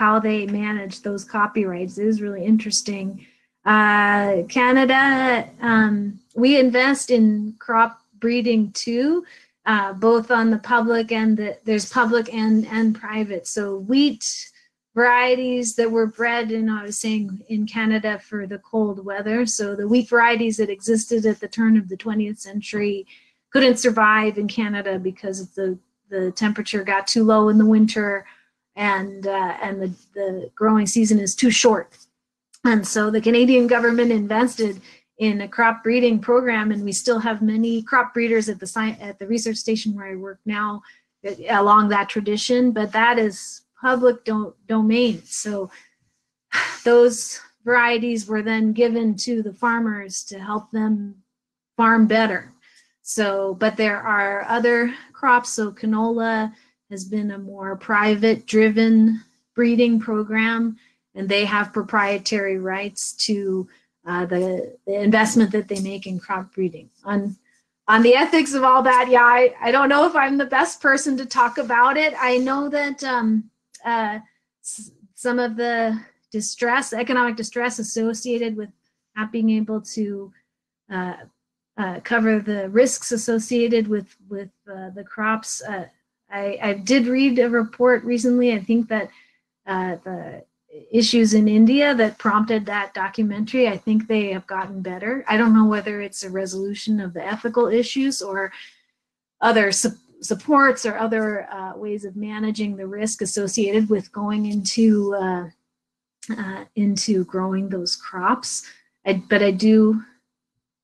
how they manage those copyrights. It is really interesting. Uh, Canada, um, we invest in crop breeding too, uh, both on the public and the, there's public and, and private. So wheat varieties that were bred in, I was saying, in Canada for the cold weather. So the wheat varieties that existed at the turn of the twentieth century couldn't survive in Canada because the, the temperature got too low in the winter and uh, and the, the growing season is too short. And so the Canadian government invested in a crop breeding program, and we still have many crop breeders at the science, at the research station where I work now along that tradition, but that is public do domain. So those varieties were then given to the farmers to help them farm better. So, but there are other crops. So canola has been a more private driven breeding program, and they have proprietary rights to uh, the, the investment that they make in crop breeding. On, on the ethics of all that, yeah, I, I don't know if I'm the best person to talk about it. I know that um, uh, some of the distress, economic distress associated with not being able to uh, uh, cover the risks associated with, with uh, the crops. Uh, I, I did read a report recently, I think that uh, the issues in India that prompted that documentary, I think they have gotten better. I don't know whether it's a resolution of the ethical issues or other su supports or other uh, ways of managing the risk associated with going into uh, uh, into growing those crops. I, but I do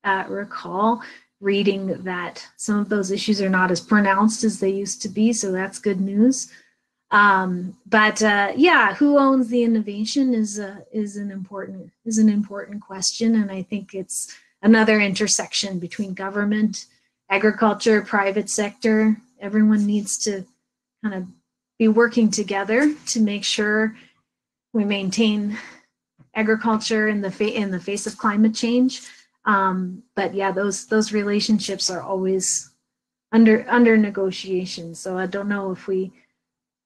uh, recall reading that some of those issues are not as pronounced as they used to be, so that's good news. Um, but uh, yeah, who owns the innovation is a, is an important is an important question, and I think it's another intersection between government, agriculture, private sector. Everyone needs to kind of be working together to make sure we maintain agriculture in the fa in the face of climate change. Um, but yeah, those those relationships are always under under negotiation. So I don't know if we.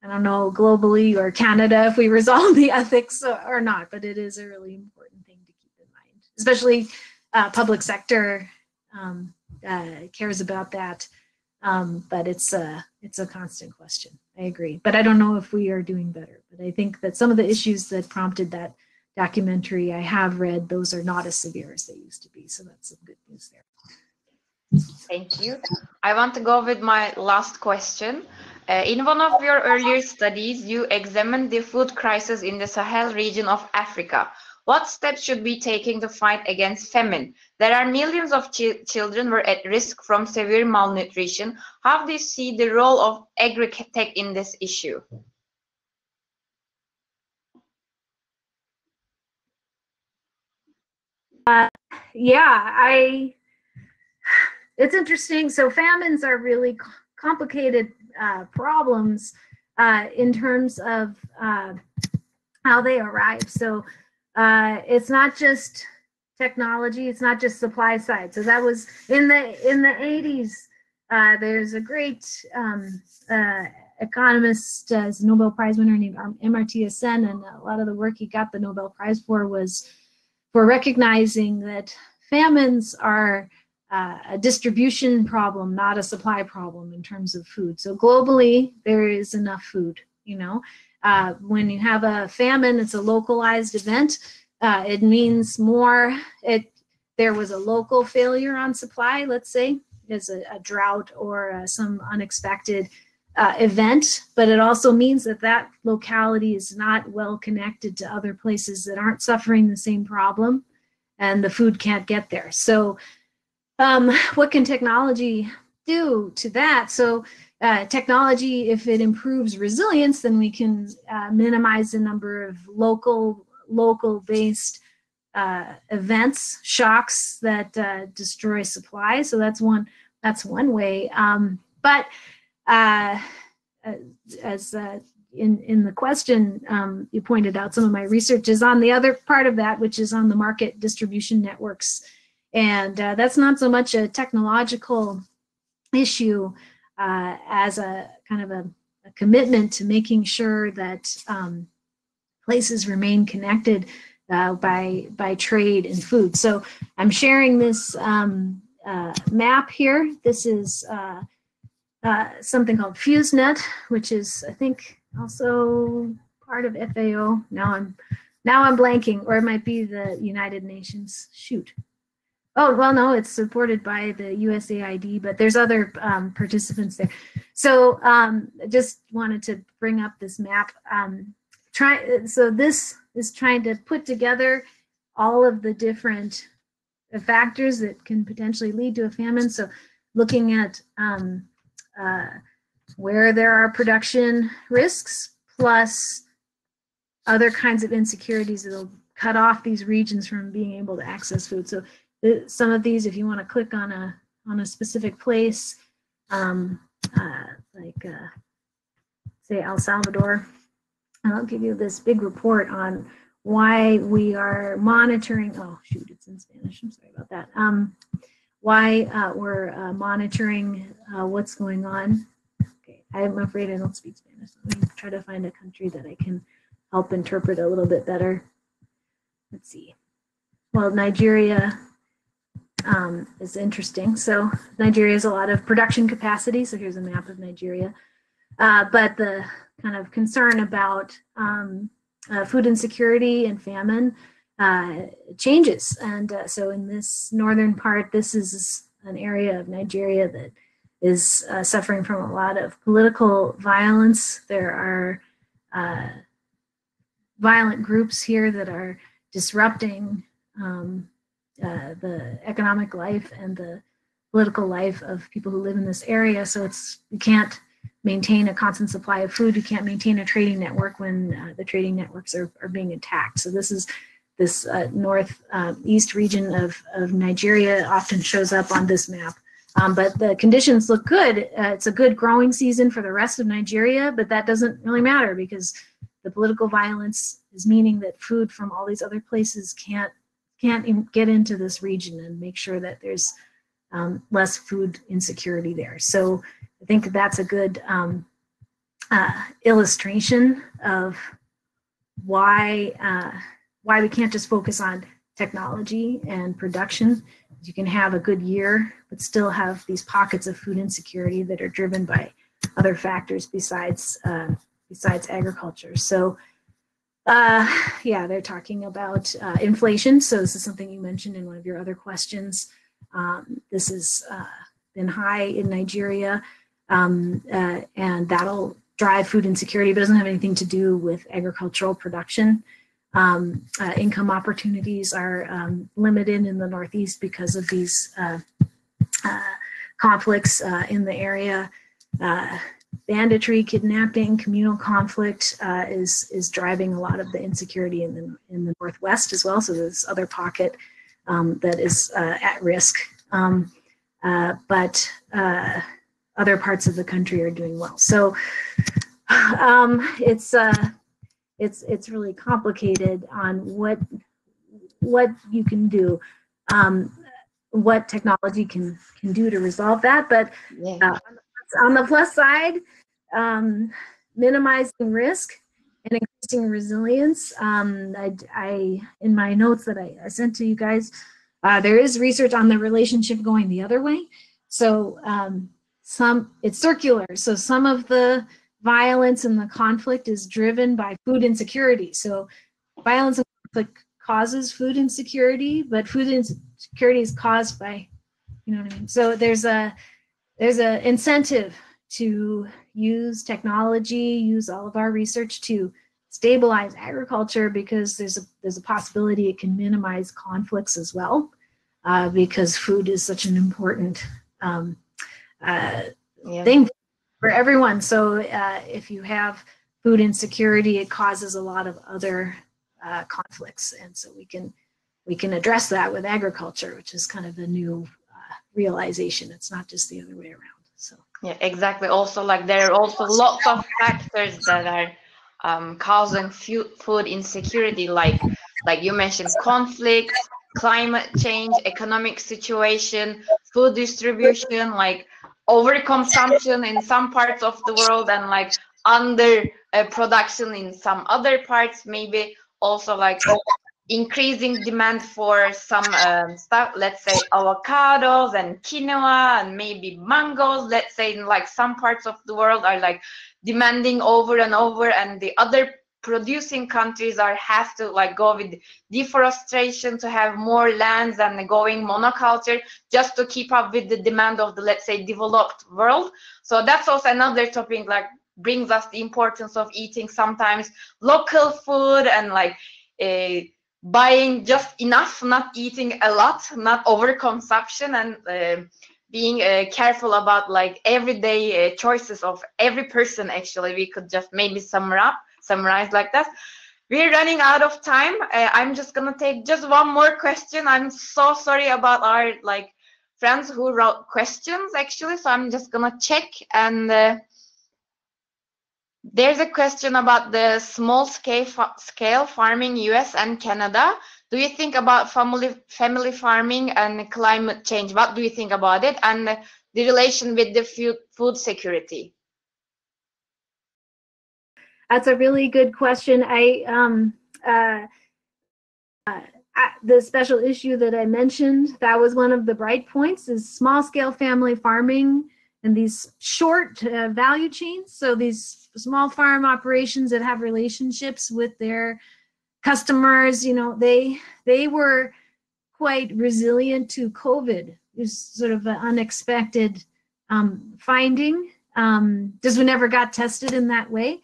I don't know globally or Canada if we resolve the ethics or not, but it is a really important thing to keep in mind, especially uh, public sector um, uh, cares about that. Um, but it's a, it's a constant question. I agree, but I don't know if we are doing better. But I think that some of the issues that prompted that documentary I have read, those are not as severe as they used to be. So that's some good news there. Thank you. I want to go with my last question. Uh, in one of your earlier studies, you examined the food crisis in the Sahel region of Africa. What steps should be taken to fight against famine? There are millions of ch children who are at risk from severe malnutrition. How do you see the role of agri-tech in this issue? Uh, yeah, I. It's interesting. So famines are really complicated uh, problems uh, in terms of uh, how they arrive. So uh, it's not just technology. It's not just supply side. So that was in the in the eighties. Uh, there's a great um, uh, economist, uh, Nobel Prize winner named Amartya Sen, and a lot of the work he got the Nobel Prize for was for recognizing that famines are Uh, a distribution problem, not a supply problem in terms of food. So globally, there is enough food, you know. Uh, when you have a famine, it's a localized event. Uh, it means more, it, there was a local failure on supply, let's say, there's a, a drought or uh, some unexpected uh, event, but it also means that that locality is not well connected to other places that aren't suffering the same problem, and the food can't get there. So Um, what can technology do to that? So uh, technology, if it improves resilience, then we can uh, minimize the number of local, local-based uh, events, shocks that uh, destroy supply. So that's one, that's one way. Um, but uh, as uh, in, in the question, um, you pointed out, some of my research is on the other part of that, which is on the market distribution networks. And uh, that's not so much a technological issue uh, as a kind of a, a commitment to making sure that um, places remain connected uh, by by trade and food. So I'm sharing this um, uh, map here. This is uh, uh, something called FuseNet, which is I think also part of F A O. Now I'm now I'm blanking, or it might be the United Nations. Shoot. Oh, well, no, it's supported by the U S A I D, but there's other um, participants there. So um, just wanted to bring up this map. Um, try, so this is trying to put together all of the different factors that can potentially lead to a famine. So looking at um, uh, where there are production risks, plus other kinds of insecurities that'll cut off these regions from being able to access food. So some of these, if you want to click on a on a specific place, um, uh, like uh, say El Salvador, I'll give you this big report on why we are monitoring. Oh shoot, it's in Spanish. I'm sorry about that. Um, why uh, we're uh, monitoring uh, what's going on. Okay, I'm afraid I don't speak Spanish. Let me try to find a country that I can help interpret a little bit better. Let's see. Well, Nigeria. Um, is interesting. So Nigeria is a lot of production capacity. So here's a map of Nigeria. Uh, but the kind of concern about um, uh, food insecurity and famine uh, changes. And uh, so in this northern part, this is an area of Nigeria that is uh, suffering from a lot of political violence. There are uh, violent groups here that are disrupting um, Uh, the economic life and the political life of people who live in this area. So it's, you can't maintain a constant supply of food. You can't maintain a trading network when uh, the trading networks are, are being attacked. So this is this uh, northeast uh, region of, of Nigeria often shows up on this map. Um, but the conditions look good. Uh, it's a good growing season for the rest of Nigeria, but that doesn't really matter because the political violence is meaning that food from all these other places can't can't get into this region and make sure that there's um, less food insecurity there. So I think that's a good um, uh, illustration of why uh, why we can't just focus on technology and production. You can have a good year, but still have these pockets of food insecurity that are driven by other factors besides uh, besides agriculture. So. Uh, yeah, they're talking about uh, inflation. So this is something you mentioned in one of your other questions. Um, this has uh, been high in Nigeria, um, uh, and that'll drive food insecurity, but doesn't have anything to do with agricultural production. Um, uh, income opportunities are um, limited in the Northeast because of these uh, uh, conflicts uh, in the area. Uh, Banditry, kidnapping, communal conflict uh, is is driving a lot of the insecurity in the in the Northwest as well. So this other pocket um, that is uh, at risk, um, uh, but uh, other parts of the country are doing well. So um, it's uh, it's it's really complicated on what what you can do. Um, what technology can can do to resolve that, but. Yeah. Uh, On the plus side, um, minimizing risk and increasing resilience. Um, I, I, in my notes that I, I sent to you guys, uh, there is research on the relationship going the other way. So um, some it's circular. So some of the violence and the conflict is driven by food insecurity. So violence and conflict causes food insecurity, but food insecurity is caused by, you know what I mean? So there's a There's an incentive to use technology, use all of our research to stabilize agriculture because there's a there's a possibility it can minimize conflicts as well, uh, because food is such an important um, uh, yeah. thing for everyone. So uh, if you have food insecurity, it causes a lot of other uh, conflicts, and so we can we can address that with agriculture, which is kind of the new. Realization it's not just the other way around. So yeah, exactly. Also, like there are also lots of factors that are um, causing food insecurity, like like you mentioned, conflict, climate change, economic situation, food distribution, like overconsumption in some parts of the world, and like under uh, production in some other parts. Maybe also like. Increasing demand for some um, stuff, let's say avocados and quinoa and maybe mangoes, let's say in like some parts of the world are like demanding over and over, and the other producing countries are have to like go with deforestation to have more lands and going monoculture just to keep up with the demand of the, let's say, developed world. So that's also another topic, like brings us the importance of eating sometimes local food and like uh, buying just enough, not eating a lot, not overconsumption, and uh, being uh, careful about like everyday uh, choices of every person. Actually, we could just maybe sum up. Summarize like that. We're running out of time. Uh, I'm just gonna take just one more question. I'm so sorry about our like friends who wrote questions actually. So I'm just gonna check, and uh, there's a question about the small scale fa scale farming U S and Canada. Do you think about family family farming and climate change? What do you think about it and the relation with the food food security? That's a really good question. I um, uh, uh, the special issue that I mentioned, that was one of the bright points, is small-scale family farming and these short uh, value chains. So these small farm operations that have relationships with their customers, you know, they they were quite resilient to COVID. It was sort of an unexpected um, finding, um, just we never got tested in that way.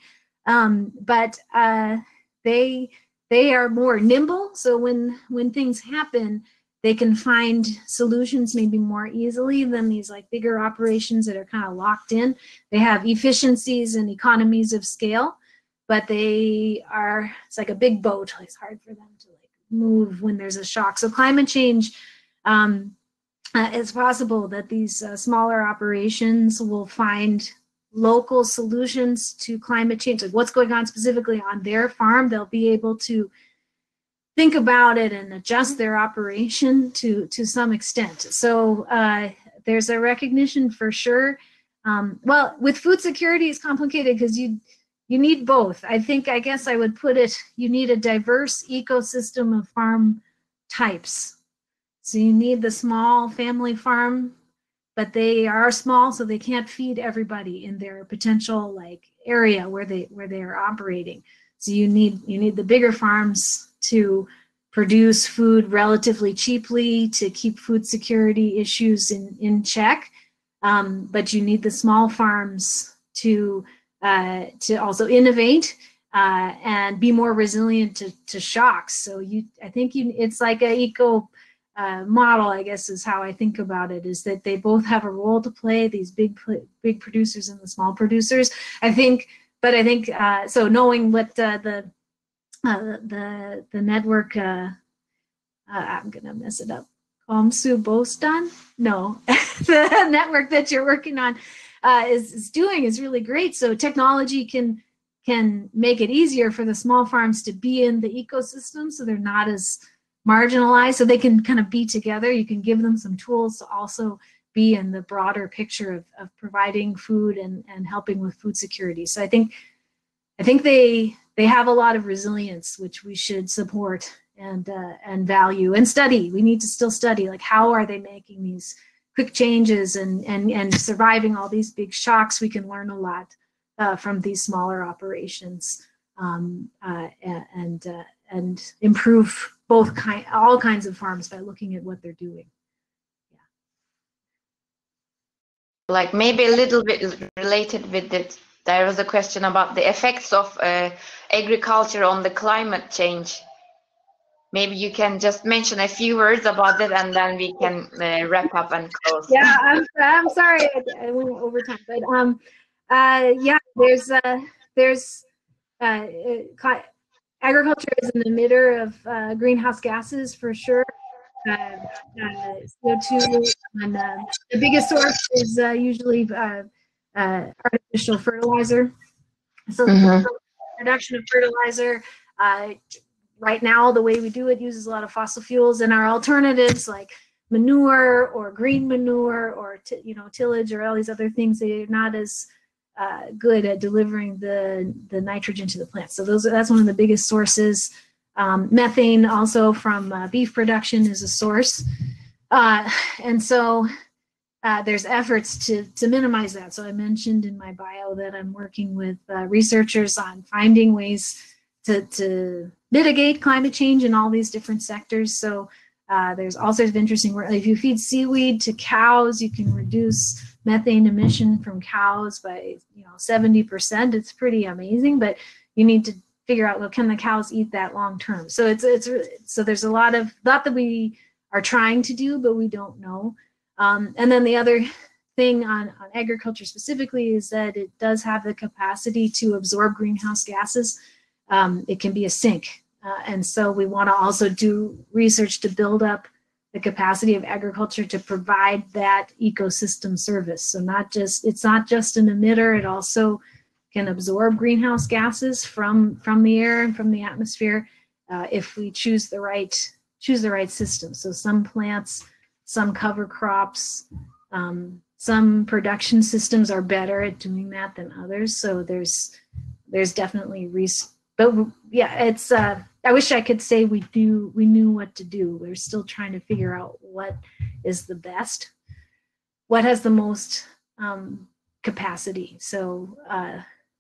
Um, but uh, they they are more nimble, so when when things happen, they can find solutions maybe more easily than these like bigger operations that are kind of locked in. They have efficiencies and economies of scale, but they are, it's like a big boat. It's hard for them to like move when there's a shock. So climate change, um, uh, it's possible that these uh, smaller operations will find local solutions to climate change, like what's going on specifically on their farm. They'll be able to think about it and adjust their operation to to some extent. So uh, there's a recognition for sure. Um, well, with food security, it's complicated because you you need both. I think, I guess I would put it, you need a diverse ecosystem of farm types. So you need the small family farm, but they are small, so they can't feed everybody in their potential like area where they where they are operating. So you need you need the bigger farms to produce food relatively cheaply to keep food security issues in in check. Um, but you need the small farms to uh, to also innovate uh, and be more resilient to to shocks. So you, I think you, it's like an eco Uh, model, I guess, is how I think about it, is that they both have a role to play, these big big producers and the small producers. I think, but I think, uh, so knowing what uh, the, uh, the the network, uh, uh, I'm going to mess it up, Komsu Bostan? No, the network that you're working on uh, is, is doing is really great. So technology can can make it easier for the small farms to be in the ecosystem, so they're not as marginalized, so they can kind of be together. You can give them some tools to also be in the broader picture of, of providing food and, and helping with food security. So I think I think they they have a lot of resilience, which we should support and uh, and value and study. We need to still study, like, how are they making these quick changes and and and surviving all these big shocks. We can learn a lot uh, from these smaller operations um, uh, and uh, and improve both kind, all kinds of farms by looking at what they're doing. Yeah. Like maybe a little bit related with it, there was a question about the effects of uh, agriculture on the climate change. Maybe you can just mention a few words about it, and then we can uh, wrap up and close. Yeah, I'm, I'm sorry, I went over time, but um, uh, yeah, there's uh, there's uh. Agriculture is an emitter of uh, greenhouse gases for sure. Uh, uh, C O two, and uh, the biggest source is uh, usually uh, uh, artificial fertilizer. So mm-hmm. the production of fertilizer, uh, right now, the way we do it uses a lot of fossil fuels, and our alternatives like manure or green manure or t you know tillage or all these other things, they're not as Uh, good at delivering the the nitrogen to the plant. So those that's one of the biggest sources. Um, methane also from uh, beef production is a source, uh, and so uh, there's efforts to to minimize that. So I mentioned in my bio that I'm working with uh, researchers on finding ways to, to mitigate climate change in all these different sectors. So uh, there's all sorts of interesting work. If you feed seaweed to cows, you can reduce methane emission from cows by you know seventy percent. It's pretty amazing, but you need to figure out, well, can the cows eat that long term? So it's it's so there's a lot of lot that we are trying to do, but we don't know. Um, and then the other thing on, on agriculture specifically is that it does have the capacity to absorb greenhouse gases. Um, it can be a sink. Uh, and so we want to also do research to build up the capacity of agriculture to provide that ecosystem service. So not just, it's not just an emitter, it also can absorb greenhouse gases from, from the air and from the atmosphere uh, if we choose the right choose the right system. So some plants, some cover crops, um, some production systems are better at doing that than others. So there's there's definitely res but yeah, it's uh, I wish I could say we do we knew what to do. We're still trying to figure out what is the best, what has the most um, capacity. So uh,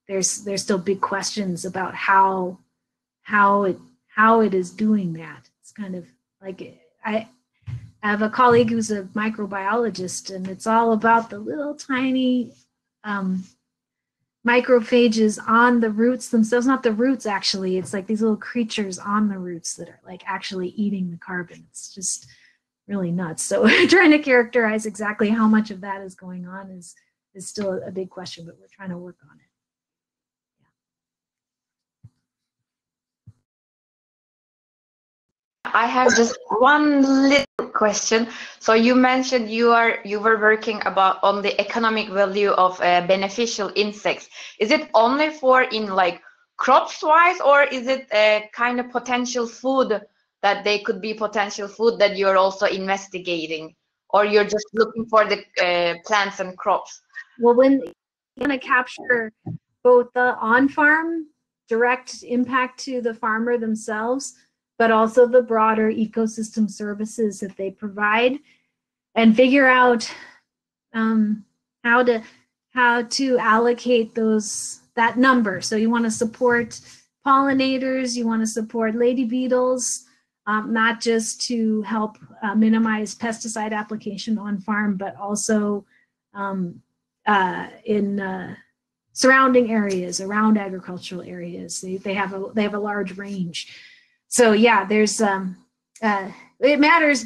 there's there's still big questions about how how it how it is doing that. It's kind of like I, I have a colleague who's a microbiologist, and it's all about the little tiny um, microphages on the roots themselves. Not the roots, actually. It's like these little creatures on the roots that are like actually eating the carbon. It's just really nuts. So trying to characterize exactly how much of that is going on is is still a big question, but we're trying to work on it. I have just one little question. So you mentioned you are you were working about on the economic value of uh, beneficial insects. Is it only for in like crops wise, or is it a kind of potential food that they could be potential food that you're also investigating, or you're just looking for the uh, plants and crops? Well, when you're going to capture both the on-farm direct impact to the farmer themselves, but also the broader ecosystem services that they provide, and figure out um, how to how to allocate those that number. So you want to support pollinators, you want to support lady beetles, um, not just to help uh, minimize pesticide application on farm, but also um, uh, in uh, surrounding areas, around agricultural areas. They, they have a they have a large range. So yeah, there's um, uh, it matters.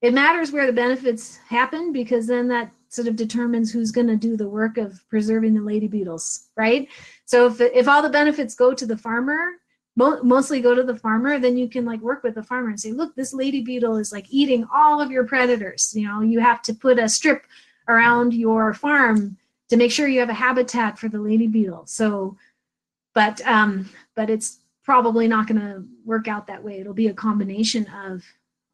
It matters where the benefits happen, because then that sort of determines who's going to do the work of preserving the lady beetles, right? So if if all the benefits go to the farmer, mo mostly go to the farmer, then you can like work with the farmer and say, look, this lady beetle is like eating all of your predators. You know, you have to put a strip around your farm to make sure you have a habitat for the lady beetle. So, but um, but it's probably not going to work out that way. It'll be a combination of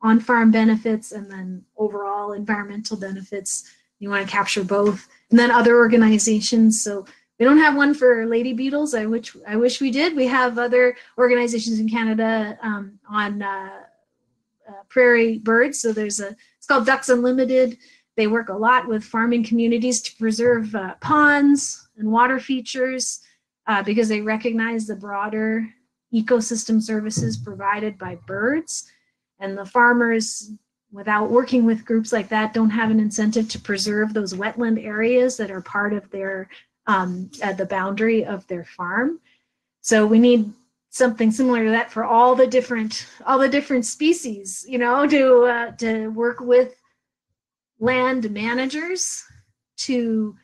on-farm benefits and then overall environmental benefits. You want to capture both, and then other organizations. So we don't have one for lady beetles. I wish I wish we did. We have other organizations in Canada um, on uh, uh, prairie birds. So there's a it's called Ducks Unlimited. They work a lot with farming communities to preserve uh, ponds and water features uh, because they recognize the broader ecosystem services provided by birds, and the farmers, without working with groups like that, don't have an incentive to preserve those wetland areas that are part of their um, at the boundary of their farm. So we need something similar to that for all the different all the different species, you know, to uh, to work with land managers to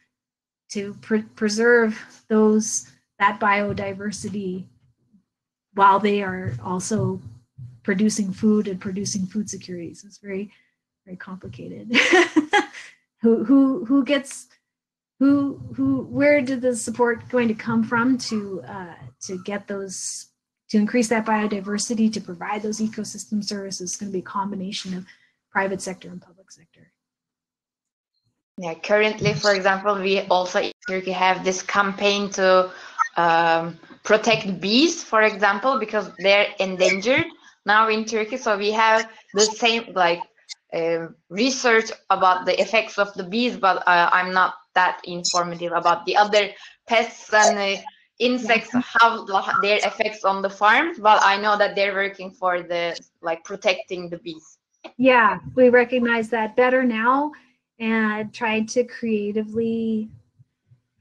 to pre preserve those that biodiversity, while they are also producing food and producing food security. So it's very, very complicated. who, who, who gets, who, who, where did the support going to come from to, uh, to get those, to increase that biodiversity, to provide those ecosystem services? It's going to be a combination of private sector and public sector. Yeah, currently, for example, we also in Turkey have this campaign to um, protect bees, for example, because they're endangered now in Turkey. So we have the same like uh, research about the effects of the bees, but uh, I'm not that informative about the other pests and uh, insects have their effects on the farms, but I know that they're working for the, like, protecting the bees. Yeah, we recognize that better now and try to creatively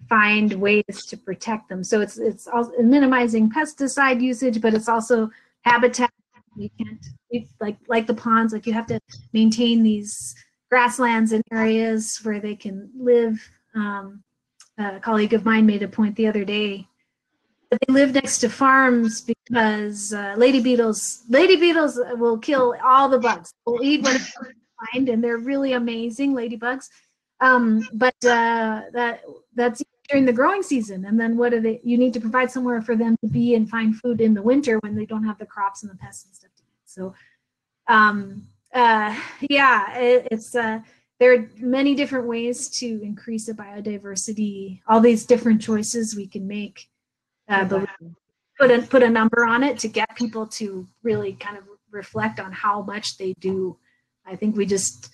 find ways to protect them. So it's it's also minimizing pesticide usage, but it's also habitat. You can't, like like the ponds, like you have to maintain these grasslands and areas where they can live. Um, a colleague of mine made a point the other day that they live next to farms because uh, lady beetles lady beetles will kill all the bugs. Will eat whatever they find, and they're really amazing ladybugs. Um, but uh, that that's during the growing season, and then what are they? You need to provide somewhere for them to be and find food in the winter when they don't have the crops and the pests and stuff to eat. So, um, uh, yeah, it, it's uh, there are many different ways to increase the biodiversity. All these different choices we can make, uh, but put a, put a number on it to get people to really kind of reflect on how much they do. I think we just.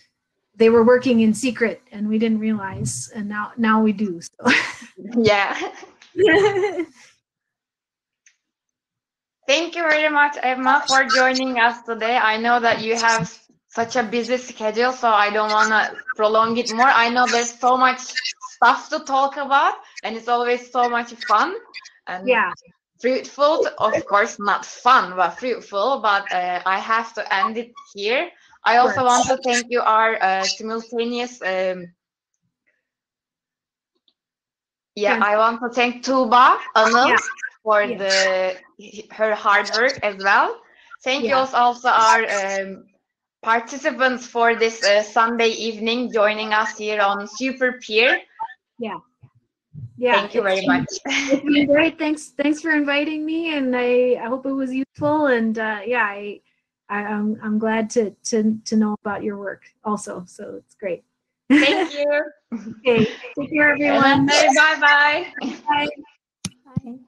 They were working in secret and we didn't realize, and now now we do. So yeah. Thank you very much, Emma, for joining us today. I know that you have such a busy schedule, so I don't want to prolong it more. I know there's so much stuff to talk about, and it's always so much fun and yeah, fruitful. Of course, not fun, but fruitful. But uh, I have to end it here. I also want to thank you, our uh, simultaneous, um, yeah, I want to thank Tuba, Anil, yeah. for yeah. the her hard work as well. Thank yeah. you also our um, participants for this uh, Sunday evening joining us here on Super Peer. Yeah. Yeah. Thank you very much. It's been great. Thanks, thanks for inviting me, and I, I hope it was useful, and uh, yeah, I... I, I'm, I'm glad to, to, to know about your work also, so it's great. Thank you. Okay, take care, everyone. Bye-bye. Bye. Bye. Bye.